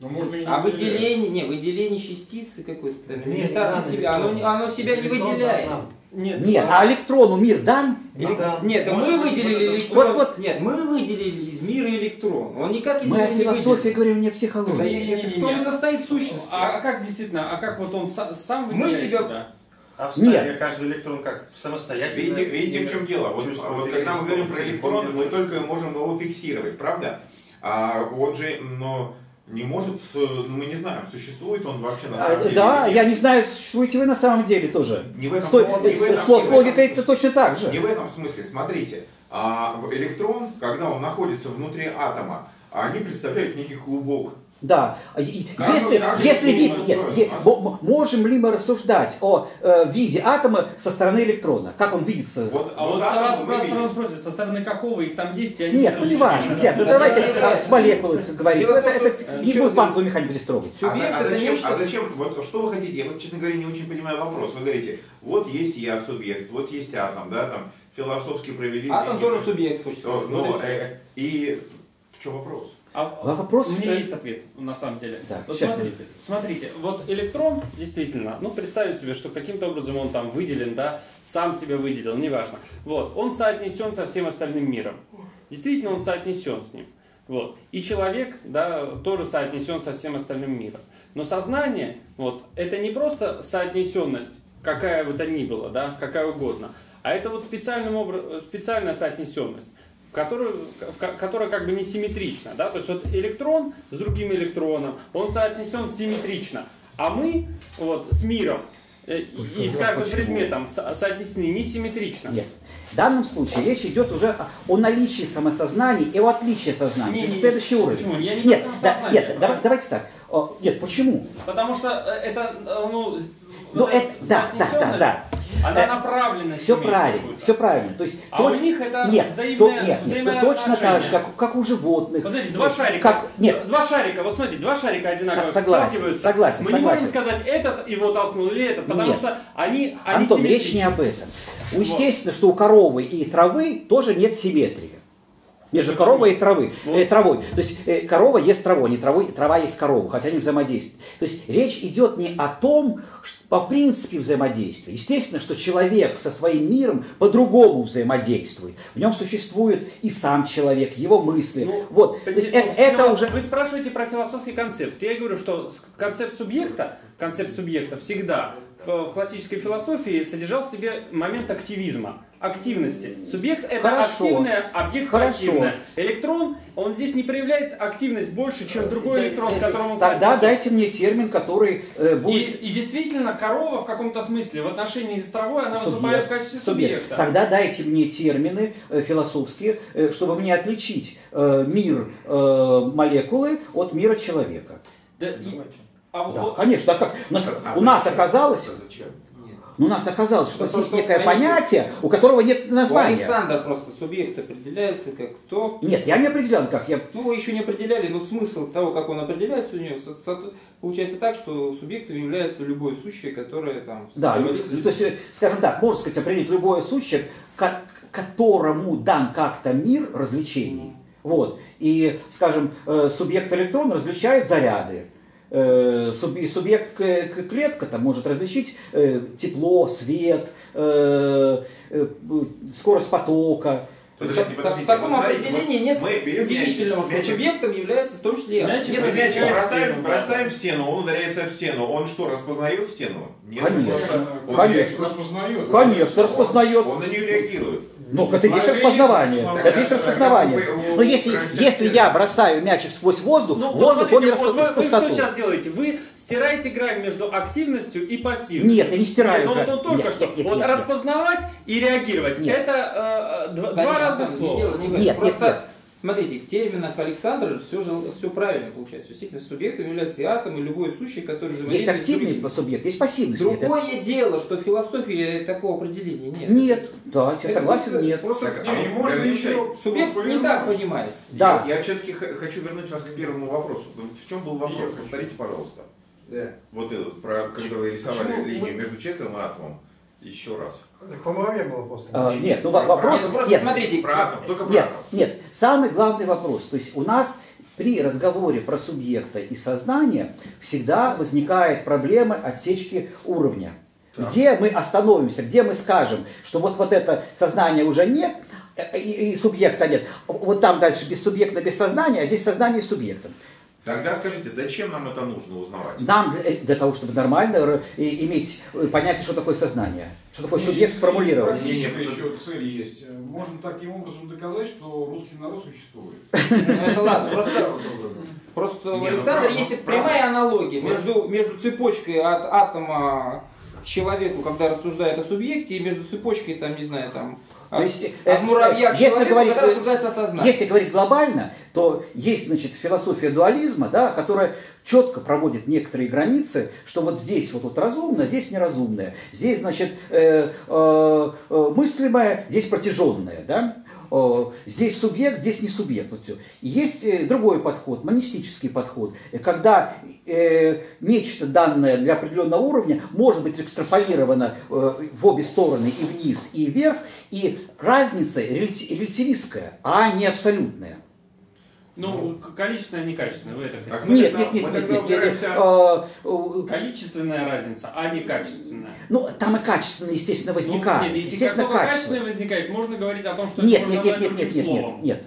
А выделение, не, выделение частицы какой-то, элементарно себя, оно, оно себя не выделяет. Нет, нет а электрону мир дан? Эле... Да. Нет, да мы выделили электрон. Вот, вот. Нет, мы выделили из мира электрон. Он никак из мы о философии не говорим, не о психологии. Да, я, я, я, кто не состоит сущность? А, а как действительно, а как вот он сам, сам выделяет мы себя... себя? А в стадии каждый электрон как самостоятельно. Видите, видите в чем дело? Вот, вот, когда мы говорим про электрон, мы только можем его фиксировать, правда? А он же, но... Не может, мы не знаем, существует он вообще на самом деле. Да, я не знаю, существуете вы на самом деле тоже. Не в этом, Стой, не в этом, с логикой это точно так же. Не в этом смысле, смотрите, электрон, когда он находится внутри атома, они представляют некий клубок. Да, как если, как если вид, нет, можем ли мы рассуждать о э, виде атома со стороны электрона? Как он видится? Вот, а вот сразу вот спросят, со стороны какого их там действия? Нет, ну не важно. Нет, ну давайте а, с молекулой говорить. Это, это не будет квантовую механику дистровать. А, а, а зачем, а зачем вот, что вы хотите? Я, вот, честно говоря, не очень понимаю вопрос. Вы говорите, вот есть я субъект, вот есть атом, да, там философски провели. Атом тоже субъект. Ну, э, и в чем вопрос? А, а вопрос у меня есть ответ, на самом деле. Да, вот смотрите, смотрите, вот электрон, действительно, ну представим себе, что каким-то образом он там выделен, да, сам себя выделил, неважно. Вот, он соотнесен со всем остальным миром. Действительно, он соотнесен с ним. Вот. И человек, да, тоже соотнесен со всем остальным миром. Но сознание, вот, это не просто соотнесенность, какая бы то ни была, да, какая угодно, а это вот специальным образом, специальная соотнесенность, которую, которая как бы не симметрична. Да? То есть вот электрон с другим электроном, он соотнесен симметрично, а мы вот, с миром почему? И с каждым почему? Предметом соотнесены несимметрично. Нет. В данном случае речь идет уже о наличии самосознания и о отличии сознания. Не, это не, следующий не, уровень. Почему? Я не нет, да, нет давай, давайте так. Нет, почему? Потому что это... Ну, но вот это, да, да, да, да. Она направлена. Все правильно, все правильно. То есть, а точ... у них это нет, взаимное, то, нет, взаимное то, точно так же, как, как у животных. Смотрите, два шарика. Как... Нет. Два шарика, вот смотрите, два шарика одинаково сталкиваются. Согласен, мы согласен. Мы не можем сказать, этот его толкнул или этот, потому нет. что они, они Антон, речь не об этом. Вот. Естественно, что у коровы и травы тоже нет симметрии. Между почему? Коровой и травы, вот. э, травой. То есть э, корова ест траву, не травой, трава есть корову, хотя они взаимодействуют. То есть речь идет не о том, что, по принципе взаимодействия. Естественно, что человек со своим миром по-другому взаимодействует. В нем существует и сам человек, его мысли. Ну, вот. То есть, это, это уже... Вы спрашиваете про философский концепт. Я говорю, что концепт субъекта, концепт субъекта всегда в классической философии содержал в себе момент активизма. Активности. Субъект – это хорошо. Активное, объект – пассивное. Электрон, он здесь не проявляет активность больше, чем другой электрон, с которым он... Тогда садится. Дайте мне термин, который э, будет... И, и действительно, корова в каком-то смысле в отношении с травой, она субъект. Выступает в качестве субъекта. Субъект. Тогда дайте мне термины э, философские, э, чтобы мне отличить э, мир э, молекулы от мира человека. Да, и... а да вот... конечно. Да, как... Но, а у нас оказалось... Но у нас оказалось, что у нас есть некое понятие, у которого нет названия. У Александра просто субъект определяется как то... Нет, я не определял как. Я... Ну, вы еще не определяли, но смысл того, как он определяется у него, получается так, что субъектом является любое сущее, которое там... Да, ну, то есть, скажем так, можно сказать, определить любое сущее, к которому дан как-то мир развлечений. Mm. Вот. И, скажем, субъект электрон различает заряды. Субъект клетка там может различить тепло, свет, скорость потока. Подождите, подождите, в таком определении нет удивительного, что субъектом является в том числе... Бросаем в стену, он ударяется в стену. Он что, распознает стену? Нет, конечно. Он конечно. Распознает. Конечно, распознает. Он, он на нее реагирует. Ну, это есть распознавание. Это есть распознавание. Но если, если я бросаю мячик сквозь воздух, ну, воздух, он не распознает. Вы что сейчас делаете? Вы стираете грань между активностью и пассивностью. Нет, я не стираю. Нет, но, но только нет, что. Нет, нет, вот нет, распознавать нет. и реагировать. Нет. Это э, два, два разных слова. Не дело, не нет, просто, нет, нет. Смотрите, в терминах Александра все, все правильно получается. Действительно, субъектом является и атом, и любое сущее, которое взаимодействует. Есть активный субъект, субъект есть пассивный. Другое это... дело, что в философии такого определения нет. Нет, да, я это согласен, просто, нет. Просто так, не, можно еще... Субъект не вернуть. Так понимается. Да. Я, я все-таки хочу вернуть вас к первому вопросу. В чем был вопрос? Я Повторите, хочу. пожалуйста. Да. Вот этот, про, когда вы рисовали Почему? линию между человеком и атомом. Еще раз. По голове было просто. А, нет, ну вопрос... Нет, смотрите, про атом, только про атом. Нет, нет, самый главный вопрос. То есть у нас при разговоре про субъекта и сознание всегда возникает проблема отсечки уровня. Да. Где мы остановимся, где мы скажем, что вот, вот это сознание уже нет, и, и субъекта нет. Вот там дальше без субъекта, без сознания, а здесь сознание с субъектом. Тогда скажите, зачем нам это нужно узнавать? Нам для, для того, чтобы нормально иметь понятие, что такое сознание, что такое субъект, сформулировать. Не, не, еще цель есть. Можно таким образом доказать, что русский народ существует. Это ладно. Просто у Александра есть прямая аналогия между цепочкой от атома к человеку, когда рассуждает о субъекте, и между цепочкой, там, не знаю, там... То есть, а муравья, если, говорить, если говорить глобально, то есть, значит, философия дуализма, да, которая четко проводит некоторые границы, что вот здесь вот, вот разумно, здесь неразумное, здесь, значит, э, э, мыслимое, здесь протяженное, да? Здесь субъект, здесь не субъект. Вот все. Есть другой подход, монистический подход, когда э, нечто данное для определенного уровня может быть экстраполировано э, в обе стороны, и вниз, и вверх, и разница релятивистская, а не абсолютная. Ну, количественное, не качественное, вы это хотите. Нет, нет, нет, нет, нет, нет, нет. А, количественная разница, а не качественная. Ну, там и качественное, естественно, возникает. Ну, нет, если естественно, качественное возникает, можно говорить о том, что нет, это нет, нет, нет, нет, нет, нет, нет.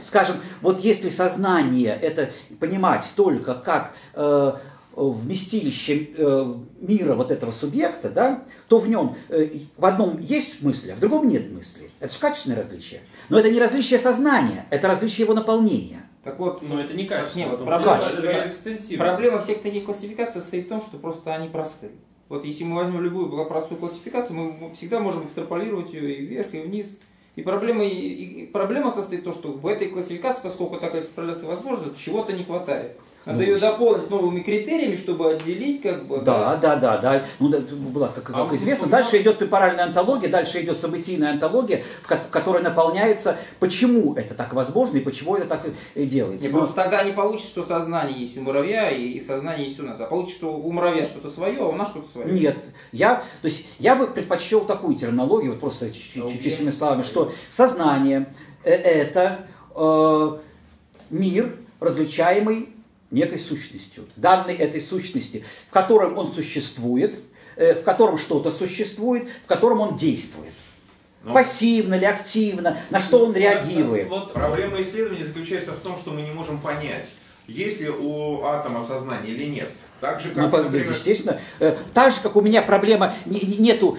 Скажем, вот если сознание это понимать только как э, вместилище мира вот этого субъекта, да, то в нем в одном есть мысль, а в другом нет мысли. Это же качественное различие. Но это не различие сознания, это различие его наполнения. Так вот, но это не качество. Нет, вот проблема, это проблема всех таких классификаций состоит в том, что просто они просты. Вот если мы возьмем любую простую классификацию, мы всегда можем экстраполировать ее и вверх, и вниз. И проблема, и проблема состоит в том, что в этой классификации, поскольку такая экстраполяция возможна, чего-то не хватает. Надо ну, ее дополнить новыми критериями, чтобы отделить, как бы. Да, да, да, да. Ну, да, Булат, как, как а известно, дальше идет темпоральная онтология, дальше идет событийная онтология, в которой наполняется, почему это так возможно и почему это так и делается. Не, Но... Просто тогда не получится, что сознание есть у муравья, и сознание есть у нас. А получится, что у муравья что-то свое, а у нас что-то свое. Нет, я, то есть, я бы предпочел такую терминологию, вот просто чистыми словами, что сознание это э, мир, различаемый некой сущностью, данной этой сущности, в котором он существует, в котором что-то существует, в котором он действует. Ну, пассивно или активно, на что он реагирует. Вот проблема исследования заключается в том, что мы не можем понять, есть ли у атома сознание или нет. Так же, как, ну, например... Естественно, так же, как у меня проблема, нету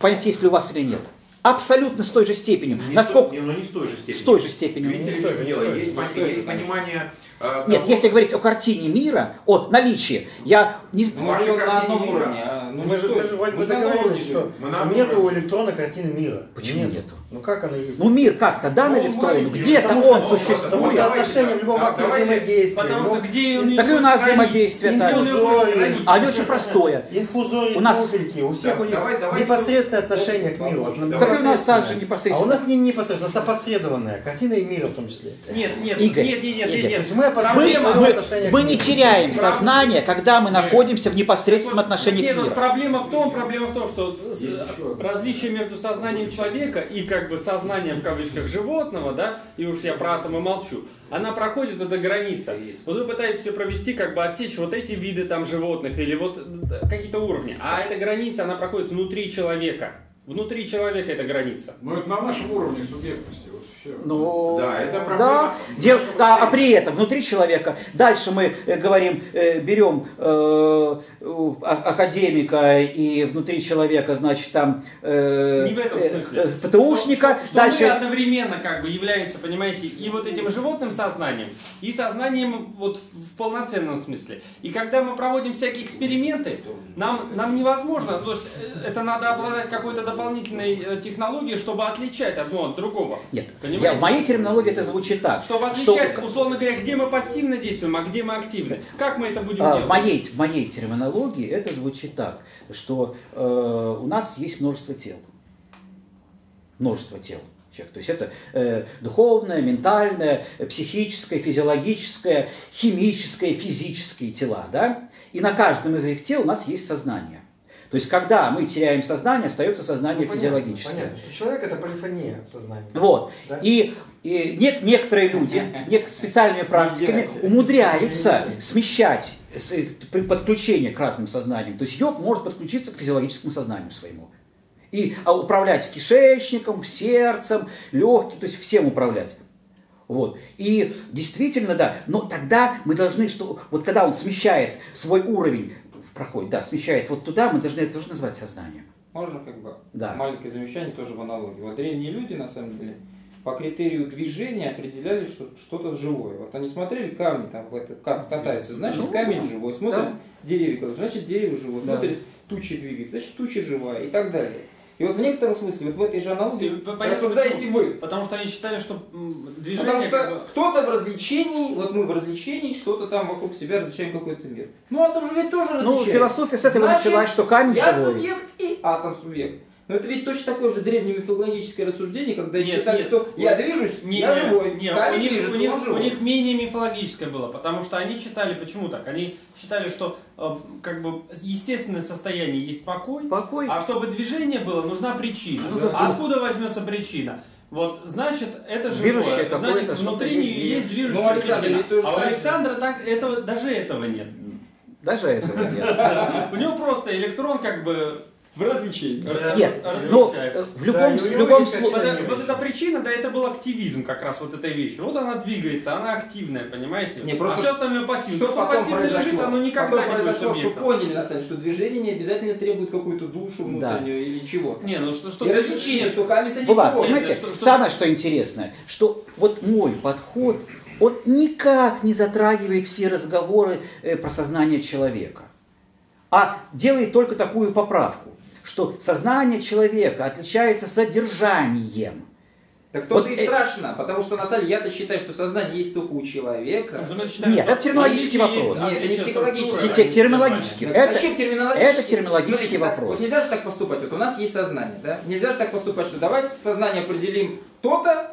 понятия, есть ли у вас или нет. Абсолютно с той же степенью. Не насколько... то, не, ну, не с той же степенью. С той же степенью. Видите, в чем дело? Есть, есть понимание... Э, Нет, того... если говорить о картине мира, о наличии, я не знаю... Ну, на одном уровне. А, ну, мы же договорились, что нету у электрона картины мира. Почему нету? нету? Ну как она есть? Ну мир как-то дан электрону, где-то он существует. Потому что отношение в любом акте взаимодействия. Так и у нас взаимодействие. Инфузории. А оно очень простое. Инфузории, туфельки. У всех у них непосредственное отношение к миру. Так и у нас также непосредственно. А у нас не непосредственно, а сопоследованное. Картина и мира в том числе. Нет, нет, Игорь. Нет, нет, нет, нет. Мы, мы, мы не теряем сознание, когда мы находимся в непосредственном отношении к миру. Нет, проблема в том, проблема в том, что различие между сознанием человека и как бы сознание в кавычках животного, да, и уж я про атомы молчу, она проходит эта граница. Вот вы пытаетесь все провести, как бы отсечь вот эти виды там животных или вот какие-то уровни. А эта граница, она проходит внутри человека. Внутри человека эта граница. Ну, это на нашем уровне субъектности. Вот, все. Ну, да, это проблема. Да, дел, да, а при этом, внутри человека, дальше мы э, говорим, э, берем э, академика и внутри человека, значит, там э, не в этом смысле. Э, ПТУшника. Что, что дальше... Мы одновременно как бы являемся, понимаете, и вот этим животным сознанием, и сознанием вот в полноценном смысле. И когда мы проводим всякие эксперименты, нам, нам невозможно, то есть это надо обладать какой-то дополнительной технологии, чтобы отличать одно от другого. Нет, я, в моей терминологии это звучит так. Чтобы отличать, что, условно говоря, где мы пассивно действуем, а где мы активны. Как мы это будем а, делать? В моей, в моей терминологии это звучит так, что э, у нас есть множество тел. Множество тел. То есть это э, духовное, ментальное, психическое, физиологическое, химическое, физические тела. Да? И на каждом из этих тел у нас есть сознание. То есть, когда мы теряем сознание, остается сознание, ну, понятно, физиологическое. Понятно, что человек – это полифония сознания. Вот. Да? И, и не, некоторые люди специальными практиками умудряются смещать подключение к разным сознаниям. То есть, йог может подключиться к физиологическому сознанию своему. И управлять кишечником, сердцем, легким, то есть, всем управлять. Вот. И действительно, да, но тогда мы должны, что вот когда он смещает свой уровень, проходит, да, смещает вот туда, мы должны это тоже назвать сознанием. Можно как бы да. маленькое замечание тоже в аналогии. Вот древние люди, на самом деле, по критерию движения определяли, что что-то живое. Вот они смотрели камни, там, в это, как катаются, значит, ну, камень да. живой. Смотрят да. деревья, значит, дерево живое. Да. Смотрят, тучи двигаются, значит, туча живая и так далее. И вот в некотором смысле, вот в этой же аналогии рассуждаете вы. Потому что они считали, что движение... Потому что кто-то в развлечении, вот мы в развлечении, что-то там вокруг себя различаем какой-то мир. Ну, атом же ведь тоже различает. Ну, философия с этого началась, что камень живой. Я субъект и атом-субъект. Но это ведь точно такое же древнее мифологическое рассуждение, когда нет, считали, нет, что я движусь, нет, я живой, нет, камень у них, движется, у них, он живой. У них менее мифологическое было, потому что они считали, почему так, они считали, что как бы естественное состояние есть покой, покой. а чтобы движение было, нужна причина. Нужен а откуда возьмется причина? Вот, значит, это живое, значит, внутри нее есть движущая причина. А у Александра так, этого, даже этого нет. Даже этого нет. У него просто электрон как бы... В различии. Да. Нет, различаем. Ну, в любом, да, любом случае... Вот эта причина, да, это был активизм как раз вот этой вещи. Вот она двигается, она активная, понимаете? Не, просто а все остальное пассивное. Что пассивное лежит, оно никогда потом не произошло, что поняли, на самом деле, что движение не обязательно требует какую-то душу внутреннюю, да, или чего-то. Не, ну что... что развлечение, что камень-то не было. Понимаете, что, что... самое что интересное, что вот мой подход, он никак не затрагивает все разговоры про сознание человека, а делает только такую поправку, что сознание человека отличается содержанием. Так то-то вот и э... страшно, потому что на самом деле я-то считаю, что сознание есть только у человека. Нет, это терминологический вопрос. Нет, это не психологический. Терминологический. Это, это терминологический вопрос. Вот нельзя же так поступать. Вот у нас есть сознание, да? Нельзя же так поступать, что давайте сознание определим то-то,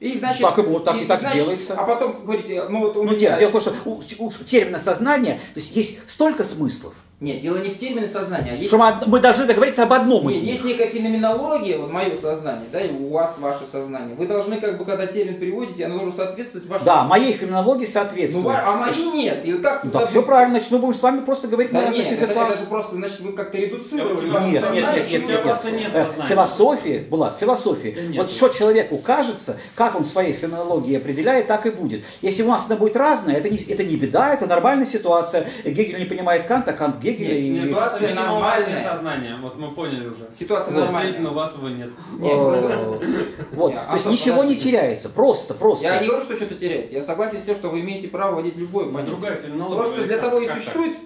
и значит, так и, вот, так, и, и так значит, делается. А потом говорите, ну вот у ну, меня... Дело в том, что у, у термина сознание, то есть есть столько смыслов. Нет, дело не в термине сознания. А есть... Что мы, мы должны договориться об одном Нет, из них. Есть некая феноменология, вот мое сознание, да, и у вас ваше сознание. Вы должны, как бы, когда термин приводите, оно должно соответствовать вашему. Да, моей феноменологии соответствует. Ну, а моей нет. И как да, все будет... правильно, значит, мы будем с вами просто говорить да, на разных языках. Это, это же просто, значит, вы как-то редуцировали. Нет, нет, сознание, нет, нет, нет, нет, нет. Э, философия, Булат, философия. Нет, вот нет. Что человеку кажется, как он своей феноменологии определяет, так и будет. Если у нас она будет разная, это не, это не беда, это нормальная ситуация. Гегель не понимает Канта, Кант Гегель. Нет, ситуация и... нормальная. Сознание, вот мы поняли уже. Ситуация вот. Нормальная, но у вас его нет. Вот, то есть ничего не теряется, просто, просто. Я не говорю, что что-то теряется. Я согласен с тем, что вы имеете право вводить любой понятие. Просто для того и существует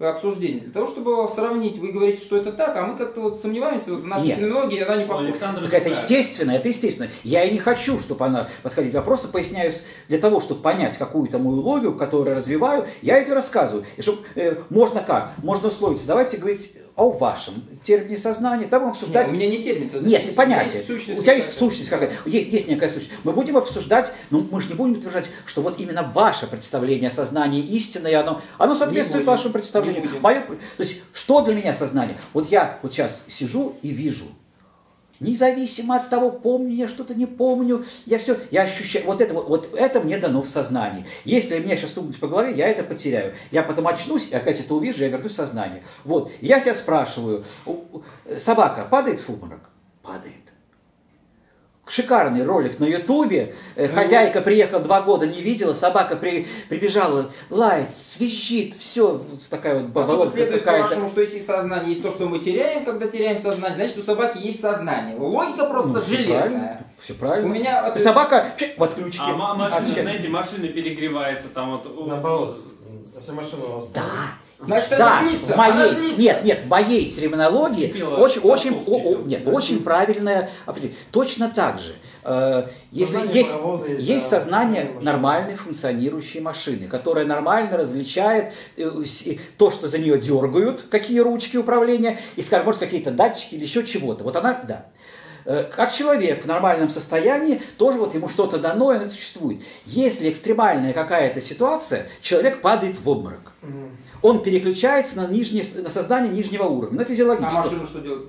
обсуждение, для того, чтобы сравнить. Вы говорите, что это так, а мы как-то вот сомневаемся, вот наша феноменология, она не похожа. Так это естественно, это естественно. Я и не хочу, чтобы она подходила. Я просто поясняю, для того, чтобы понять какую-то мою логику, которую развиваю, я ее рассказываю. И чтобы э, можно как? Можно условиться. Давайте говорить о вашем термине сознания, там обсуждать... Нет, у меня не термин сознания. Нет, понятие. У тебя есть сущность какая-то. Есть, есть некая сущность. Мы будем обсуждать, но мы же не будем утверждать, что вот именно ваше представление о сознании истинное, оно, оно соответствует вашему представлению. Мое, то есть, что для меня сознание? Вот я вот сейчас сижу и вижу. Независимо от того, помню я что-то, не помню, я все, я ощущаю, вот это, вот это мне дано в сознании. Если меня сейчас стукнуть по голове, я это потеряю. Я потом очнусь, и опять это увижу, я вернусь в сознание. Вот, я себя спрашиваю, собака падает в обморок? Падает. Шикарный ролик на ютубе, хозяйка приехала два года, не видела, собака при, прибежала, лает, свищит, все, такая вот баболотка. А следует по-вашему, что если сознание есть то, что мы теряем, когда теряем сознание, значит у собаки есть сознание. Логика просто ну, все железная. Правильно, все правильно. У меня от... Собака в отключке. А машина, знаете, машина перегревается там вот. Наоборот, вся машина у вас. Да. Значит, да, в моей, нет, нет, в моей терминологии Спила, очень, очень, о, о, нет, очень правильное определение. Точно так же, э, если есть, есть, есть сознание машины. Нормальной функционирующей машины, которая нормально различает э, то, что за нее дергают, какие ручки управления, и, скажем, может, какие-то датчики или еще чего-то. Вот она, да. Как человек в нормальном состоянии, тоже вот ему что-то дано, и оно существует. Если экстремальная какая-то ситуация, человек падает в обморок. Угу. Он переключается на, нижнее, на сознание нижнего уровня, на физиологическое. А машина что делает?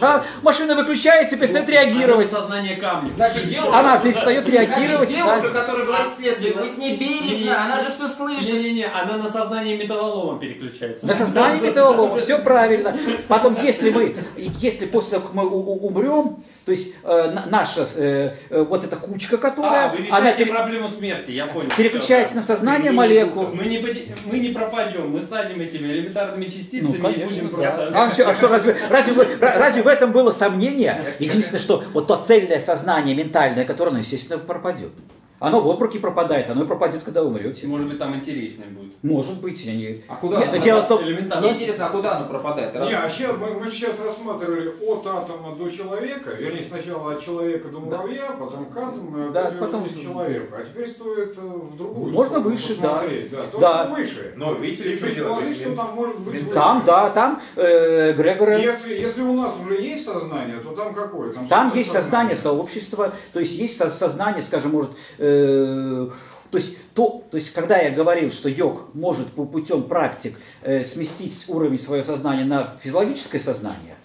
А машина выключается и перестает реагировать. Она сознание камня. Значит, девушка, она перестает реагировать. Значит, девушка, да. Которая говорит следствие, вы с ней бережно, не, она же все слышит. Не-не-не, она на сознание металлолома переключается. На сознание металлолома, все правильно. Потом, если мы, если после того, как мы умрем, то есть э, наша э, вот эта кучка, которая... А, вы решаете она пере... проблему смерти, я понял. Переключается все, на сознание мы молекул. Мы не, мы не пропадем, мы станем этими элементарными частицами. Ну, конечно, будем просто... да. А, а что, разве, разве, разве в этом было сомнение? Единственное, что вот то цельное сознание ментальное, которое, оно, естественно, пропадет. Оно в обмороке пропадает, оно и пропадет, когда умрете. Может быть, там интереснее будет. Может быть, я не... А куда нет, оно дело в том... Мне интересно, а куда оно пропадает? Раз... Нет, а сейчас, мы, мы сейчас рассматривали от атома до человека, вернее, сначала от человека до муравья, да. Потом к атому, да, потом к человеку. А теперь стоит в другую. Можно выше, да. Да, да. Да. Выше. Но видите ли, что делать? Что там может быть... Там, выше. Да, там э, Грегоры... Если, если у нас уже есть сознание, то там какое? Там, там есть сознание сообщества, то есть есть сознание, скажем, может... То есть, то, то есть, когда я говорил, что йог может по путем практик э, сместить уровень своего сознания на физиологическое сознание,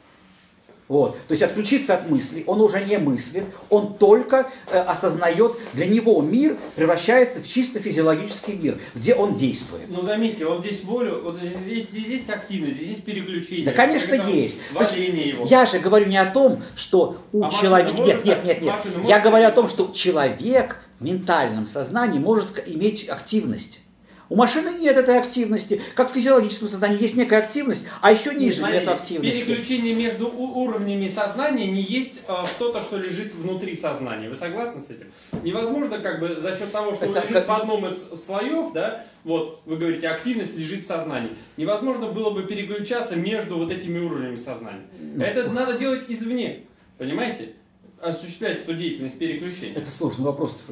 Вот. То есть отключиться от мысли, он уже не мыслит, он только э, осознает, для него мир превращается в чисто физиологический мир, где он действует. Ну заметьте, вот здесь воля, вот здесь, здесь есть активность, здесь есть переключение. Да, конечно, есть. есть. Я же говорю не о том, что у а человека... Нет, нет, нет, нет. Я говорю о том, что человек в ментальном сознании может иметь активность. У машины нет этой активности. Как в физиологическом сознании есть некая активность, а еще ниже нет активности. Переключение между уровнями сознания не есть э, что-то, что лежит внутри сознания. Вы согласны с этим? Невозможно как бы за счет того, что это лежит как... в одном из слоев, да, вот вы говорите, активность лежит в сознании. Невозможно было бы переключаться между вот этими уровнями сознания. Это надо делать извне, понимаете? Осуществлять эту деятельность переключения? Это сложный вопрос.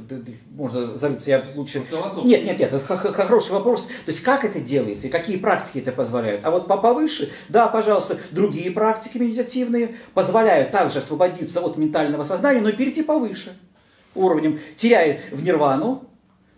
Можно забиться, я лучше... Нет, нет, нет, это хороший вопрос. То есть как это делается и какие практики это позволяют? А вот повыше, да, пожалуйста, другие практики медитативные позволяют также освободиться от ментального сознания, но перейти повыше уровнем, теряя в нирвану.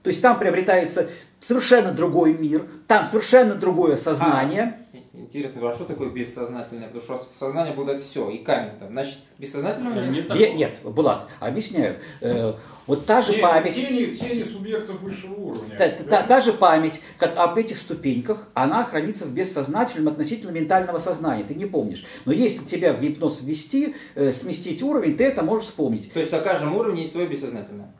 То есть там приобретается совершенно другой мир, там совершенно другое сознание. А, интересно, а что такое бессознательное? Потому что сознание обладает все, и камень там. Значит, бессознательное? Нет, нет, нет, Булат, объясняю. Э, вот та же тени, память... Тени, тени субъектов высшего уровня. Та, та, та же память, как об этих ступеньках, она хранится в бессознательном относительно ментального сознания. Ты не помнишь. Но если тебя в гипноз ввести, э, сместить уровень, ты это можешь вспомнить. То есть на каждом уровне есть свое бессознательное?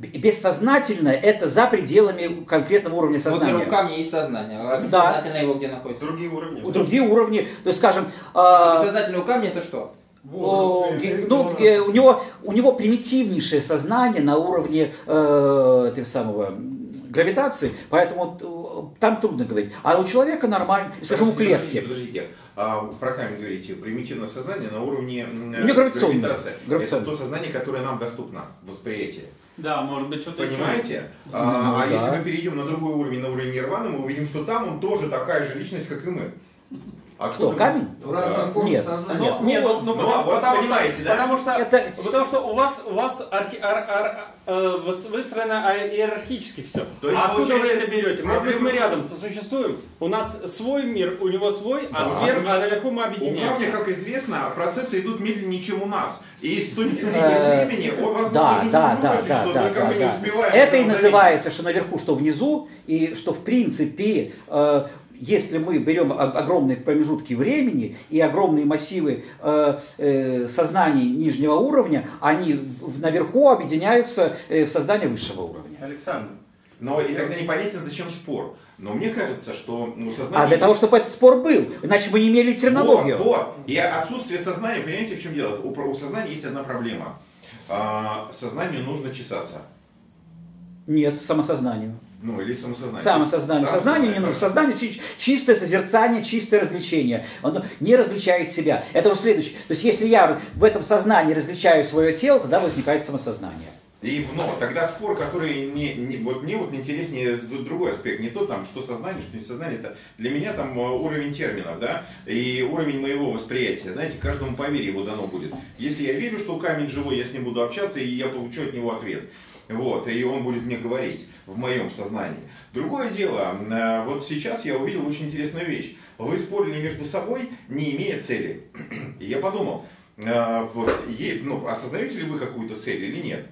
Бессознательное — это за пределами конкретного уровня сознания. Вот у камня есть сознание, а бессознательное, да, его где находится? Другие уровни. Другие уровни, то есть, скажем... Э... Бессознательное у камня — это что? Волосы, э, ну, э, у, него, у него примитивнейшее сознание на уровне э, этого самого, гравитации, поэтому э, там трудно говорить. А у человека нормально, скажем, у клетки. Подождите, а, про камень говорите, примитивное сознание на уровне э, гравитации. Это то сознание, которое нам доступно, восприятие. Да, может быть, что-то. Понимаете? Ну, а да. Если мы перейдем на другой уровень, на уровень нирваны, мы увидим, что там он тоже такая же личность, как и мы. А кто? Камень? Да. Нет. Сознания. Нет, ну, нет, ну, ну, ну, ну, вот потому, понимаете, да? Потому что, это... потому что у вас, у вас архи, ар, ар, ар, выстроено иерархически все. То есть, а откуда вы это берете? Может быть, мы рядом сосуществуем. У нас свой мир, у него свой, да. а сверху, а далеко мы объединяемся. У камня, как известно, процессы идут медленнее, чем у нас. И с точки зрения времени, он возможно, да, да, да, да, что да, да, да. Это и называется, что наверху, что внизу, и что в принципе... Э, Если мы берем огромные промежутки времени и огромные массивы э, э, сознаний нижнего уровня, они в, в, наверху объединяются э, в сознание высшего уровня. Александр, но и тогда непонятен, зачем спор. Но мне кажется, что ну, сознание... А для того, чтобы этот спор был, иначе мы не имели терминологию. Вот, вот. И отсутствие сознания, понимаете, в чем дело? У, у сознания есть одна проблема. А, сознанию нужно чесаться. Нет, самосознанию. Ну, или самосознание. Самосознание. Сам сознание не нужно. Сознание чистое созерцание, чистое развлечение. Оно не различает себя. Это уже следующее. То есть, если я в этом сознании различаю свое тело, тогда возникает самосознание. И, но тогда спор, который не, не, вот мне вот интереснее другой аспект. Не то, там, что сознание, что не сознание. Это для меня там уровень терминов, да, и уровень моего восприятия. Знаете, каждому по вере его дано будет. Если я верю, что камень живой, я с ним буду общаться, и я получу от него ответ. Вот, и он будет мне говорить в моем сознании. Другое дело, вот сейчас я увидел очень интересную вещь. Вы спорили между собой, не имея цели. И я подумал, вот, ну, осознаете ли вы какую-то цель или нет?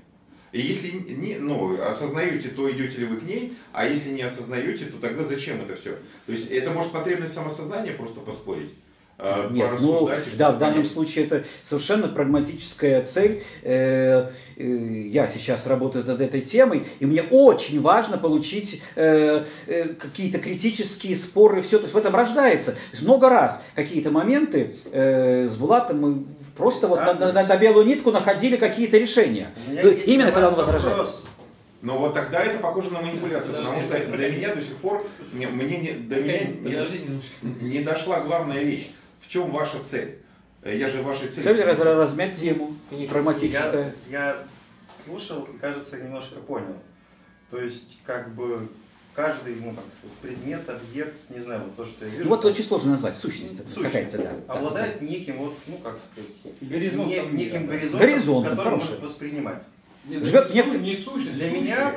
И если не, ну, осознаете, то идете ли вы к ней, а если не осознаете, то тогда зачем это все? То есть это может потребность самосознания просто поспорить? Нет, ну, да, в данном случае это совершенно прагматическая цель. Я сейчас работаю над этой темой, и мне очень важно получить какие-то критические споры, все, то есть в этом рождается. Много раз какие-то моменты с Булатом мы просто вот на, на, на белую нитку находили какие-то решения, именно когда он возражает. Но вот тогда это похоже на манипуляцию, да, потому что для меня до сих пор мне, мне, до меня не, не дошла главная вещь. В чем ваша цель? Я же вашей цель... Цель раз, размять тему, прагматическая. Я, я слушал и, кажется, немножко понял. То есть, как бы, каждый, ну, так сказать, предмет, объект, не знаю, вот то, что я вижу... Ну, вот очень сложно назвать, сущность, сущность какая-то, да. Обладает да, неким, вот, ну, как сказать, горизонтом, не, неким горизонтом, горизонтом который хороший. Может воспринимать. Нет, живет не, в некотор... не сущность. Для меня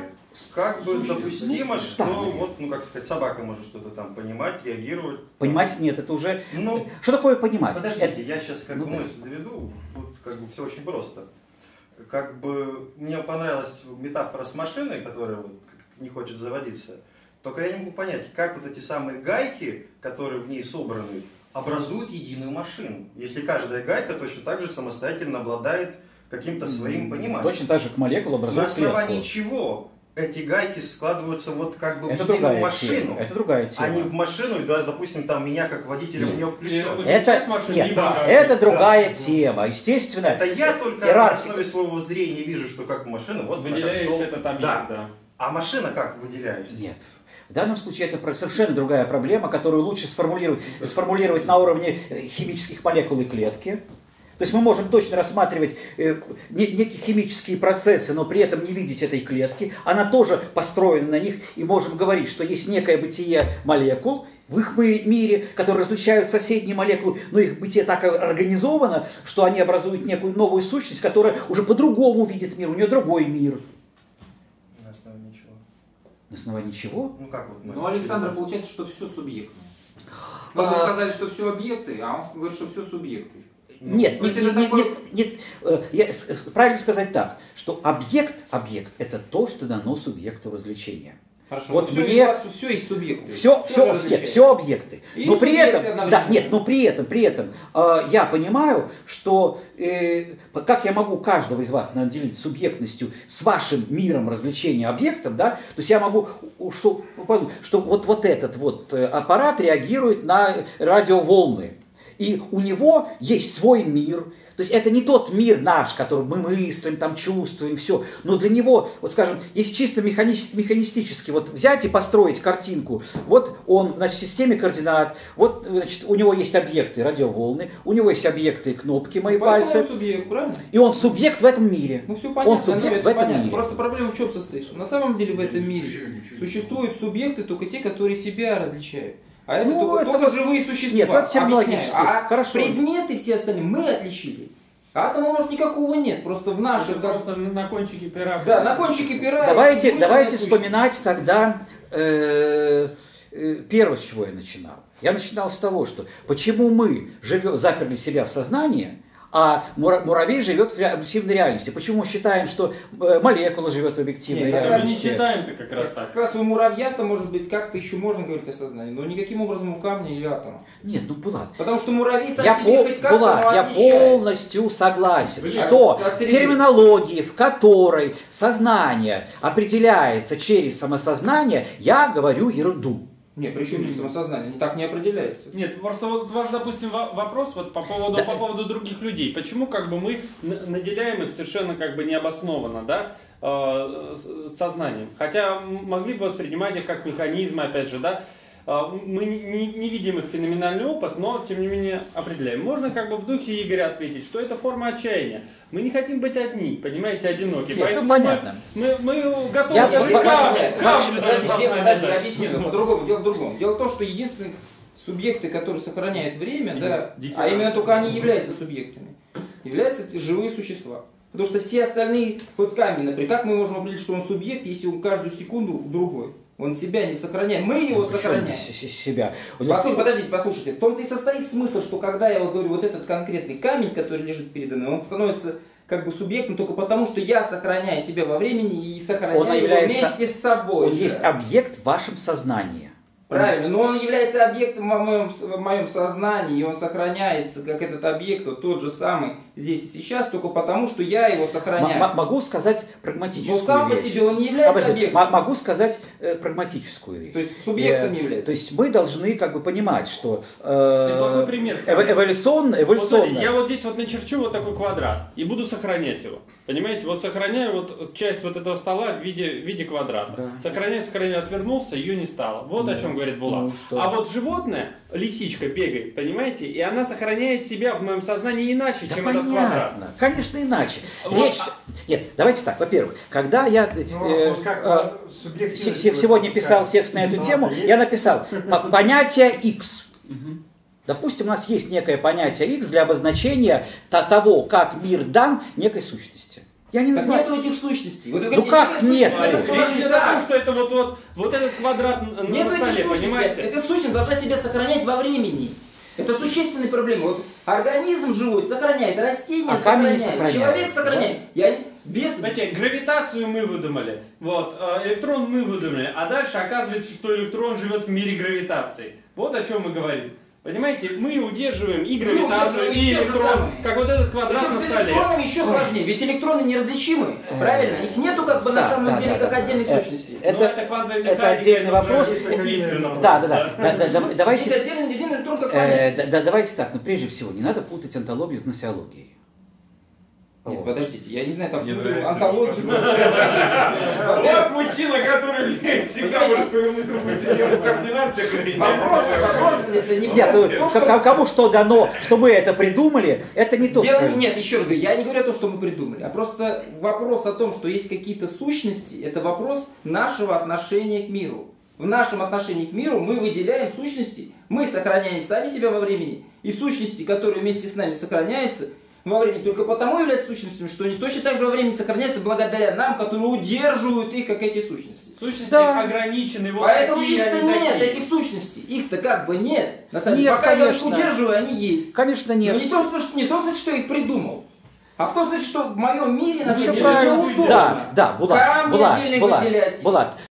как бы допустимо, что вот, ну как сказать, собака может что-то там понимать, реагировать. Понимать нет, это уже. Ну, что такое понимать? Подождите, я сейчас как бы мысль доведу, вот как бы все очень просто. Как бы мне понравилась метафора с машиной, которая вот не хочет заводиться. Только я не могу понять, как вот эти самые гайки, которые в ней собраны, образуют единую машину. Если каждая гайка точно так же самостоятельно обладает каким-то своим пониманием. Точно так же к молекуле образуют клетку. На основании чего эти гайки складываются вот как бы это в единую машину. Тема. Это другая тема. А не в машину, и да, допустим, там меня как водителя в нее включат. Это, нет, да, это да, другая да, тема, естественно. Это я только на основе своего зрения вижу, что как машина. Вот выделяешь как это там. Да. Да. А машина как выделяется? Нет. В данном случае это совершенно другая проблема, которую лучше сформулировать, сформулировать на уровне химических молекул и клетки. То есть мы можем точно рассматривать некие химические процессы, но при этом не видеть этой клетки. Она тоже построена на них, и можем говорить, что есть некое бытие молекул в их мире, которые различают соседние молекулы, но их бытие так организовано, что они образуют некую новую сущность, которая уже по-другому видит мир, у нее другой мир. На основании чего? На основании чего? Ну, как вот мы... ну Александр, получается, что все субъектно. Вы а... сказали, что все объекты, а он говорит, что все субъекты. Нет, нет, нет, такой... нет, нет, нет, я, правильно сказать так, что объект, объект это то, что дано субъекту развлечения. Хорошо, вот все, мне... вас, все есть субъекты. Все, все, все, все объекты. И но при этом, да, нет, но при этом, при этом э, я понимаю, что э, как я могу каждого из вас наделить субъектностью с вашим миром развлечения объектом, да, то есть я могу, что, что вот, вот этот вот аппарат реагирует на радиоволны. И у него есть свой мир. То есть это не тот мир наш, который мы мыслим, там, чувствуем, все. Но для него, вот скажем, если чисто механи механистически вот взять и построить картинку, вот он, значит, в системе координат, вот, значит, у него есть объекты радиоволны, у него есть объекты кнопки, мои пальцы. Он субъект, правильно? И он субъект в этом мире. Ну все понятно. Он субъект в этом понятно. мире. Просто проблема в чем состоит? Что на самом деле в этом мире существуют субъекты только те, которые себя различают. А это, ну, только, это только живые существа. Нет, это терминологически. А хорошо. Предметы все остальные мы отличили. Атома, может, никакого нет. Просто в наших... Просто на кончике пера. Да, на кончике пера. Давайте, давайте вспоминать тогда э, э, первое, с чего я начинал. Я начинал с того, что почему мы живем, заперли себя в сознании, а муравей живет в объективной реальности. Почему мы считаем, что молекула живет в объективной Нет, реальности? Не считаем-то как раз так. Как раз у муравья-то, может быть, как-то еще можно говорить о сознании, но никаким образом у камня или атома. Нет, ну, Булат. Потому что муравей сам я себе пол... хоть как-то Булат, я полностью согласен, Вы что в терминологии, в которой сознание определяется через самосознание, я говорю ерунду. Нет, причем здесь самосознание, так не определяется. Нет, просто вот ваш, допустим, вопрос вот по поводу, да. по поводу других людей. Почему как бы мы наделяем их совершенно как бы необоснованно, да, э, сознанием? Хотя могли бы воспринимать их как механизмы, опять же, да. Мы не, не видим их феноменальный опыт, но, тем не менее, определяем. Можно как бы в духе Игоря ответить, что это форма отчаяния. Мы не хотим быть одни, понимаете, одиноки. Нет, поэтому понятно. Мы, мы, мы готовы... Я, я же камни, камни даже сознания. Объясню, по-другому, дело в другом. Дело в том, что единственные субъекты, которые сохраняют время, да, а именно только они являются субъектами, являются живые существа. Потому что все остальные, вот камень, например, как мы можем определить, что он субъект, если он каждую секунду другой? Он себя не сохраняет, мы его ну, сохраняем. Себя? Послушайте, подождите, послушайте. В том-то и состоит смысл, что когда я вот говорю, вот этот конкретный камень, который лежит передо мной, он становится как бы субъектом только потому, что я сохраняю себя во времени и сохраняю он его вместе с собой. Он же. Есть объект в вашем сознании. Правильно, но он является объектом в моем, в моем сознании, и он сохраняется, как этот объект, вот тот же самый здесь и сейчас, только потому, что я его сохраняю. М- могу сказать прагматическую вещь. Но сам вещь. по себе он не является Обожди, объектом. Могу сказать э, прагматическую вещь. То есть субъектом не является. То есть мы должны как бы понимать, что э, пример, эв эволюционно... эволюционно... Вот, я вот здесь вот начерчу вот такой квадрат и буду сохранять его. Понимаете, вот сохраняю вот часть вот этого стола в виде, в виде квадрата. Да. Сохраняю, сохраняю, отвернулся, ее не стало. Вот да. о чем говорит Булат. Ну, а вот животное, лисичка бегает, понимаете, и она сохраняет себя в моем сознании иначе, да чем понятно. этот квадрат. Конечно, иначе. Вот. Речь... Нет, давайте так, во-первых, когда я ну, э, э, сегодня писал текст на эту ну, тему, есть? я написал понятие X. Допустим, у нас есть некое понятие X для обозначения того, как мир дан некой сущности. Я не называю. Так нету этих сущностей. Вот, ну как нет? Речь идет о том, что это вот, вот, вот этот квадрат нет на столе, понимаете? Эта сущность должна себя сохранять во времени. Это существенная проблема. Вот организм живой сохраняет, растение а сохраняет, сохраняет, человек сохраняет. Да? Я... Без... Знаете, гравитацию мы выдумали, вот, электрон мы выдумали, а дальше оказывается, что электрон живет в мире гравитации. Вот о чем мы говорим. Понимаете, мы удерживаем и гравитацию, ну, и электрон, как вот этот квадрат причем на столе. С электронами еще сложнее, ведь электроны неразличимы, правильно? Их нету как бы да, на самом да, деле да, как да, отдельных да, сущностей. Это, это, это отдельный вопрос. Да, да, да. да, да, да давайте, здесь отдельный единый электрон как понятие. Э, да, давайте так, но прежде всего не надо путать онтологию с гносеологией. Нет, подождите, я не знаю, там онтологию. Вот мужчина, который всегда может повернуть другую систему координации. Вопрос, вопрос, это не кому что дано, что мы это придумали, это не то. Нет, еще раз говорю, я не говорю о том, что мы придумали, а просто вопрос о том, что есть какие-то сущности, это вопрос нашего отношения к миру. В нашем отношении к миру мы выделяем сущности, мы сохраняем сами себя во времени, и сущности, которые вместе с нами сохраняются, во времени только потому являются сущностями, что они точно так же во времени сохраняются благодаря нам, которые удерживают их, как эти сущности. Сущности да. ограничены. Вот поэтому их-то нет, такие. Этих сущностей. Их-то как бы нет. На самом деле, пока конечно. Я их удерживаю, они есть. Конечно нет. Но не то, что, не то, что я их придумал. А в том смысле, что в моем мире, на самом деле, удобно. Да, да, Булат, Камни Булат, отдельно Булат, выделять. Булат.